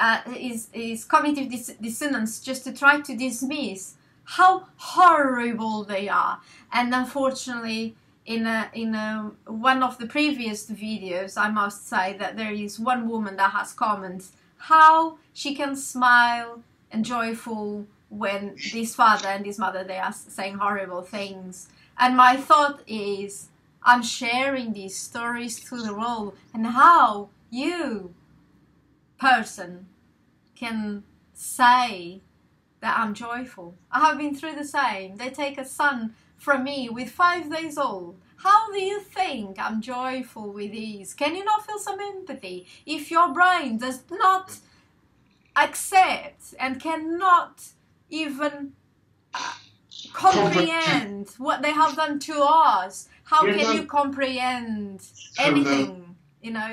Uh, is, is cognitive dis dissonance just to try to dismiss how horrible they are. And unfortunately, in, a, in a, one of the previous videos, I must say that there is one woman that has comments how she can smile and joyful when this father and this mother, they are saying horrible things. And my thought is, I'm sharing these stories to the world and how you person can say that I'm joyful. I have been through the same. They take a son from me with five days old. How do you think I'm joyful with ease? Can you not feel some empathy? If your brain does not accept and cannot even uh, comprehend what they have done to us, how can you comprehend anything, you know?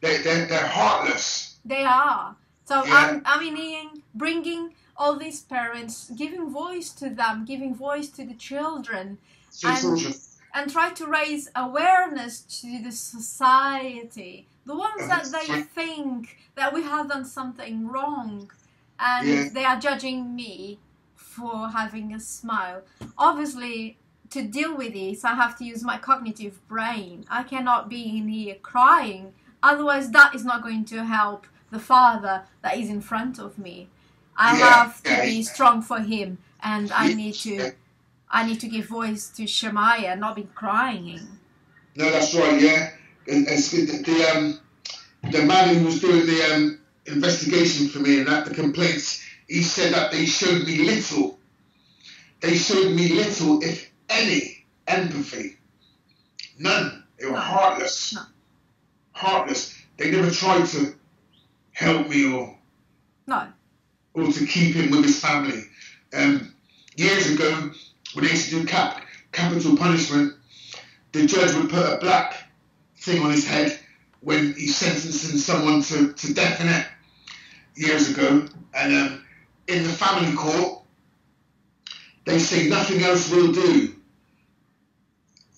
They, they're, they're heartless. They are. So yeah. I'm, I mean, bringing all these parents, giving voice to them, giving voice to the children, and, and try to raise awareness to the society, the ones that they think that we have done something wrong, and yeah. they are judging me for having a smile. Obviously, to deal with this, I have to use my cognitive brain. I cannot be in here crying, otherwise that is not going to help the father that is in front of me. I yeah, have to yeah, be yeah. strong for him, and I need to I need to give voice to Shamiyah, not be crying. No, that's right, yeah. And, and the, the, um, the man who was doing the um, investigation for me and that, the complaints, he said that they showed me little. They showed me little, if any, empathy. None. They were no. heartless. No. Heartless. They never tried to help me or... No. Or to keep him with his family. Um, years ago, when they used to do cap, capital punishment, the judge would put a black thing on his head when he's sentencing someone to, to death in it years ago. And um, in the family court, they say nothing else will do.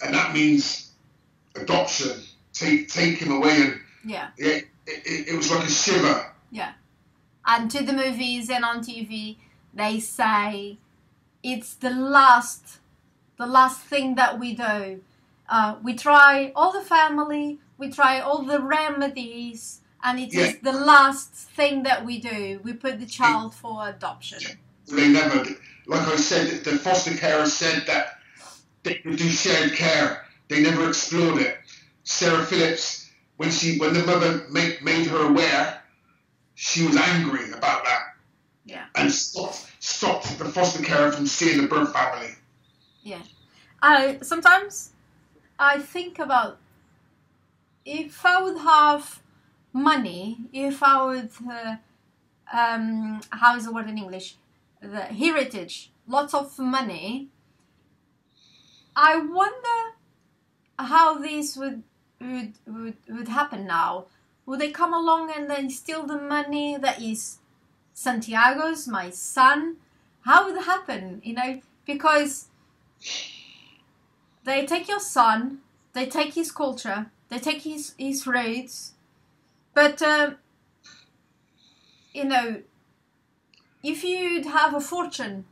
And that means adoption. Take, take him away. And yeah. It, it, it was like a shiver. Yeah. And to the movies and on T V, they say it's the last, the last thing that we do. Uh, we try all the family, we try all the remedies, and it yeah. is the last thing that we do. We put the child it, for adoption. They never, like I said, the foster carer said that they would do shared care. They never explored it. Sarah Phillips, when she, when the mother made, made her aware, she was angry about that. Yeah. And stopped, stopped the foster carer from seeing the birth family. Yeah. I, sometimes I think about if I would have money, if I would, uh, um, how is the word in English? The heritage, lots of money. I wonder how this would, would, would, would happen now. Would they come along and then steal the money that is Santiago's, my son? How would it happen? You know, because they take your son, they take his culture, they take his, his roots, but, um, you know, if you'd have a fortune,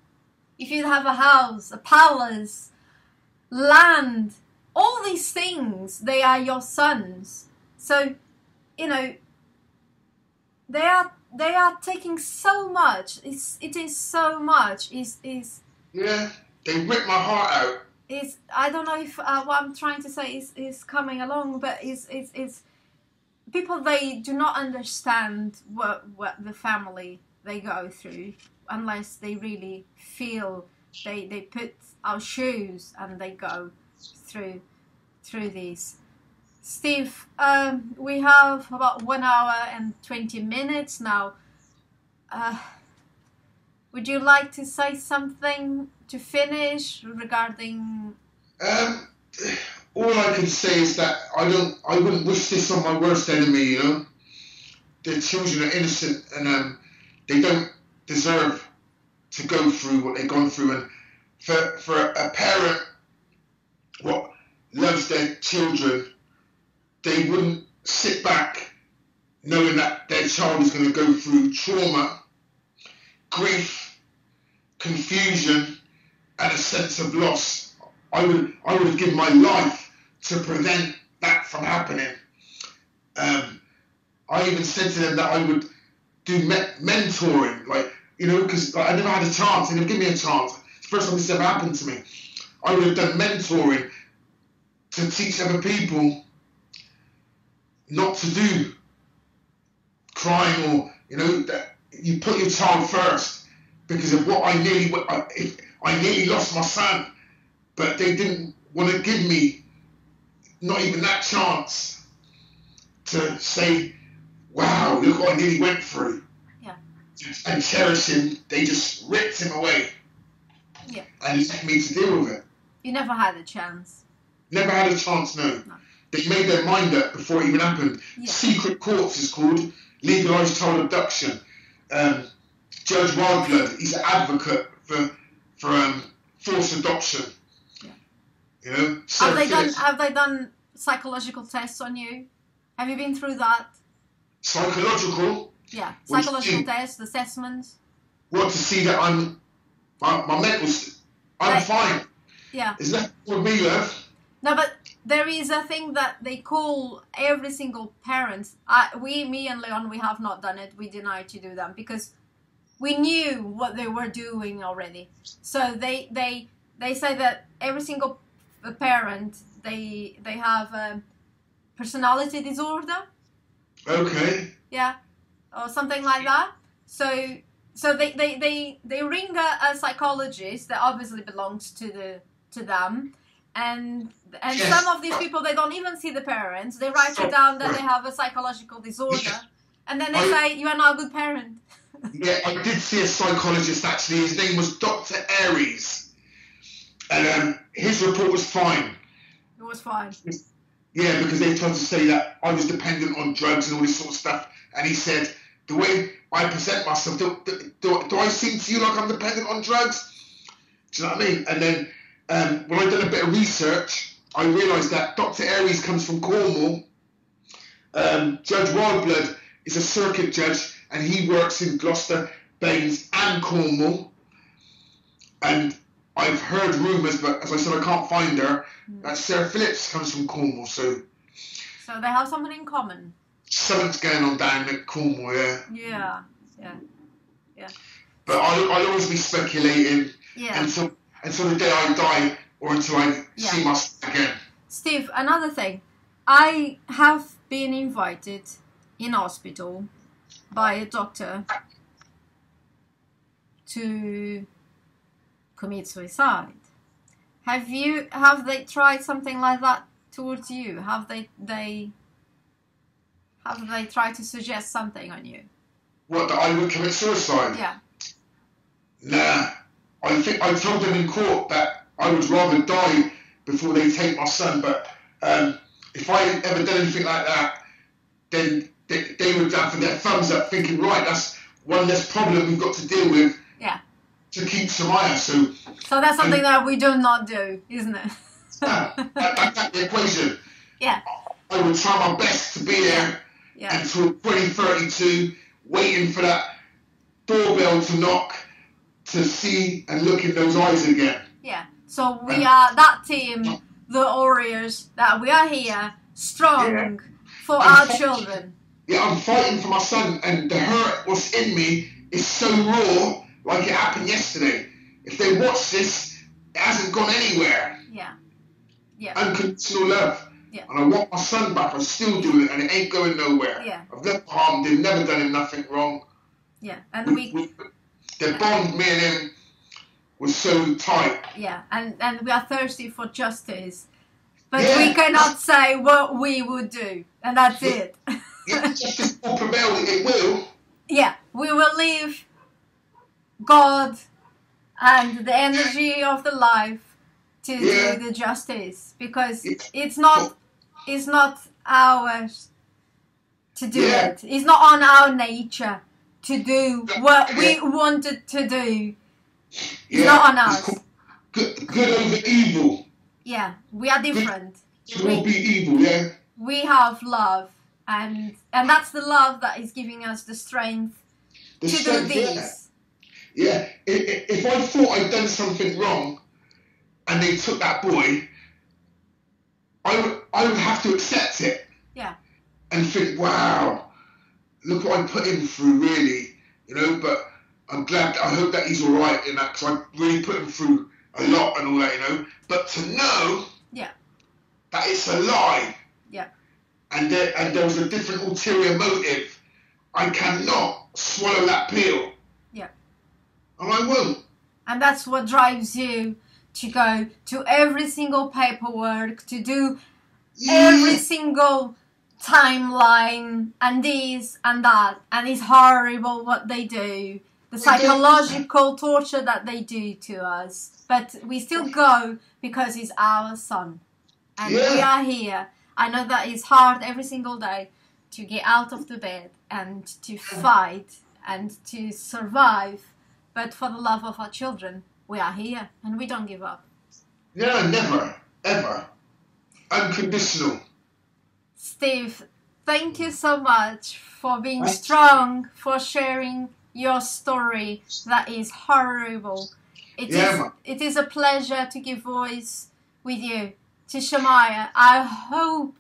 if you'd have a house, a palace, land, all these things, they are your sons. So, you know, they are they are taking so much. It's it is so much. Is is yeah? They rip my heart out. Is I don't know if uh, what I'm trying to say is is coming along, but is is is people they do not understand what what the family they go through unless they really feel they they put our shoes and they go through through this. Steve, um, we have about one hour and twenty minutes now. Uh, would you like to say something to finish regarding? Um, all I can say is that I don't. I wouldn't wish this on my worst enemy. You know, the children are innocent and um, they don't deserve to go through what they've gone through. And for for a parent, what loves their children, they wouldn't sit back knowing that their child is going to go through trauma, grief, confusion, and a sense of loss. I would, I would have given my life to prevent that from happening. Um, I even said to them that I would do me mentoring, like, you know, because like, I never had a chance. They never give me a chance. It's the first time this ever happened to me. I would have done mentoring to teach other people not to do crime, or, you know, that you put your child first, because of what I nearly, I, I nearly lost my son, but they didn't want to give me not even that chance to say, wow, look what I nearly went through. Yeah. And cherish him, they just ripped him away. Yeah. And left me to deal with it. You never had a chance. Never had a chance, no. no. They made their mind up before it even happened. Yeah. Secret courts is called, legalised child abduction. Um, Judge Wildblow, he's an advocate for for um, forced adoption. Yeah. You know, have they done have they done psychological tests on you? Have you been through that? Psychological. Yeah, psychological tests, assessments. What, to see that I'm my, my mental? I'm they, fine. Yeah. Is that for me, love? No, but there is a thing that they call every single parent. I, we, me and Leon, we have not done it. We deny to do them because we knew what they were doing already. So they they they say that every single parent they they have a personality disorder. Okay. Yeah, or something like that. So so they they they they ring a, a psychologist that obviously belongs to the to them. And and yes. Some of these people, they don't even see the parents. They write it down that they have a psychological disorder, yes. And then they I, say you are not a good parent. Yeah, I did see a psychologist actually. His name was Doctor Aries, and um, his report was fine. It was fine. Yeah, because they tried to say that I was dependent on drugs and all this sort of stuff, and he said the way I present myself, do, do, do, do I seem to you like I'm dependent on drugs? Do you know what I mean? And then. Um, when I done a bit of research, I realised that Doctor Aries comes from Cornwall. Um, Judge Wildblow is a circuit judge, and he works in Gloucester, Baines, and Cornwall. And I've heard rumours, but as I said, I can't find her. Mm. That Sarah Phillips comes from Cornwall, so so they have something in common. Something's going on down at Cornwall, yeah. Yeah, yeah, yeah. But I'll, I'll always be speculating, yeah. And so. Until the day I die, or until I yeah. see myself again. Steve, another thing. I have been invited in hospital by a doctor to commit suicide. Have you? Have they tried something like that towards you? Have they? They? Have they tried to suggest something on you? What, that I would commit suicide? Yeah. Nah. I think I told them in court that I would rather die before they take my son, but um, if I ever done anything like that, then they, they would have their thumbs up thinking, right, that's one less problem we've got to deal with yeah. to keep Shamiyah. So, so that's something um, that we do not do, isn't it? Yeah, that, that, that's the equation. Yeah. I, I would try my best to be there yeah. until twenty thirty-two, waiting for that doorbell to knock. To see and look in those eyes again. Yeah. So we um, are that team, the Warriors, that we are here, strong yeah. for I'm our fighting, children. Yeah, I'm fighting for my son, and the hurt what's in me is so raw, like it happened yesterday. If they watch this, it hasn't gone anywhere. Yeah. Yeah. Unconditional love. Yeah. And I want my son back. I still do it, and it ain't going nowhere. Yeah. I've never harmed him, never done him nothing wrong. Yeah, and we. we, we The bond, me and him, was so tight. Yeah, and, and we are thirsty for justice. But yeah. we cannot say what we would do. And that's it. Yeah, justice will prevail, it will. Yeah, we will leave God and the energy of the life to yeah. do the justice. Because yeah. it's not it's not ours to do yeah. it. It's not on our nature. To do what we wanted to do, yeah, not on us. Good, good over evil. Yeah, we are different. Good will be evil, yeah. We have love, and and that's the love that is giving us the strength the to strength, do this. Yeah, yeah. If, if I thought I'd done something wrong, and they took that boy, I would I would have to accept it. Yeah. And think, wow. Look what I put him through, really, you know, but I'm glad, I hope that he's all right in that, because I really put him through a lot and all that, you know, but to know yeah. that it's a lie yeah. and, there, and there was a different ulterior motive, I cannot swallow that pill. Yeah. And I won't. And that's what drives you to go to every single paperwork, to do yeah. every single timeline and this and that, and it's horrible what they do, the psychological torture that they do to us, but we still go because he's our son and yeah. we are here. I know that it's hard every single day to get out of the bed and to fight and to survive, but for the love of our children we are here and we don't give up. Yeah, never, ever, unconditional. Steve, thank you so much for being strong, for sharing your story that is horrible, It yeah, is. Man. It is a pleasure to give voice with you to Shamiyah. I hope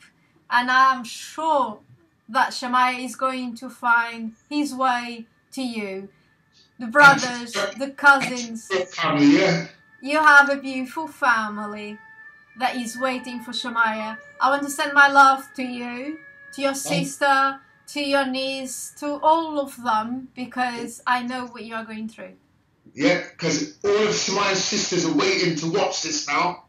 and I'm sure that Shamiyah is going to find his way to you. The brothers, the cousins. You have a beautiful family that is waiting for Shamiyah. I want to send my love to you, to your sister, to your niece, to all of them, because I know what you are going through. Yeah, because all of Shamiyah's sisters are waiting to watch this now.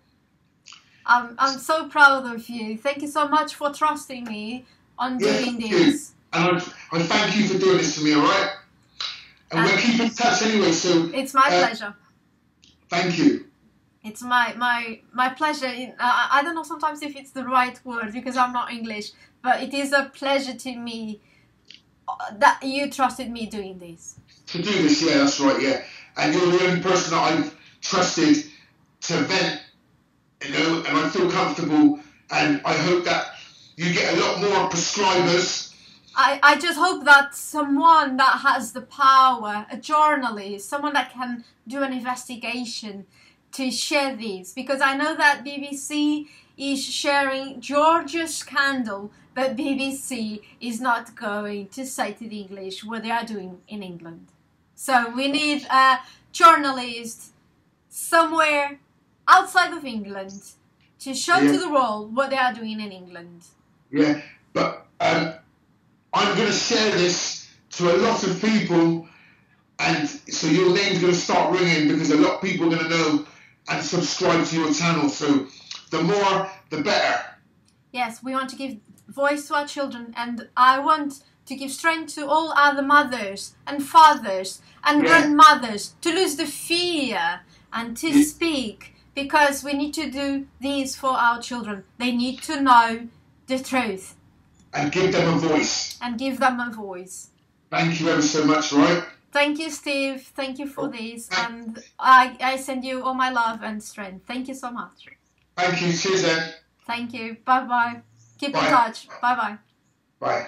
I'm, I'm so proud of you. Thank you so much for trusting me on yeah, doing this. And I, I thank you for doing this for me, all right? And, and we'll keep in touch anyway, so... It's my uh, pleasure. Thank you. It's my my my pleasure. I, I don't know sometimes if it's the right word because I'm not English, but it is a pleasure to me that you trusted me doing this. To do this, yeah, that's right, yeah. And you're the only person that I've trusted to vent, you know, and I feel comfortable. And I hope that you get a lot more prescribers. I, I just hope that someone that has the power, a journalist, someone that can do an investigation to share these, because I know that B B C is sharing Georgia's scandal, but B B C is not going to say to the English what they are doing in England. So we need a journalist somewhere outside of England to show yeah. to the world what they are doing in England. Yeah, but um, I'm going to share this to a lot of people, and so your name's going to start ringing because a lot of people are going to know and subscribe to your channel. So the more, the better. Yes, we want to give voice to our children, and I want to give strength to all other mothers and fathers and yeah. grandmothers to lose the fear and to yeah. speak, because we need to do these for our children. They need to know the truth. And give them a voice. And give them a voice. Thank you ever so much, right? Thank you, Steve. Thank you for this. And I, I send you all my love and strength. Thank you so much. Thank you, Susan. Thank you. Bye-bye. Keep in touch. Bye-bye. Bye.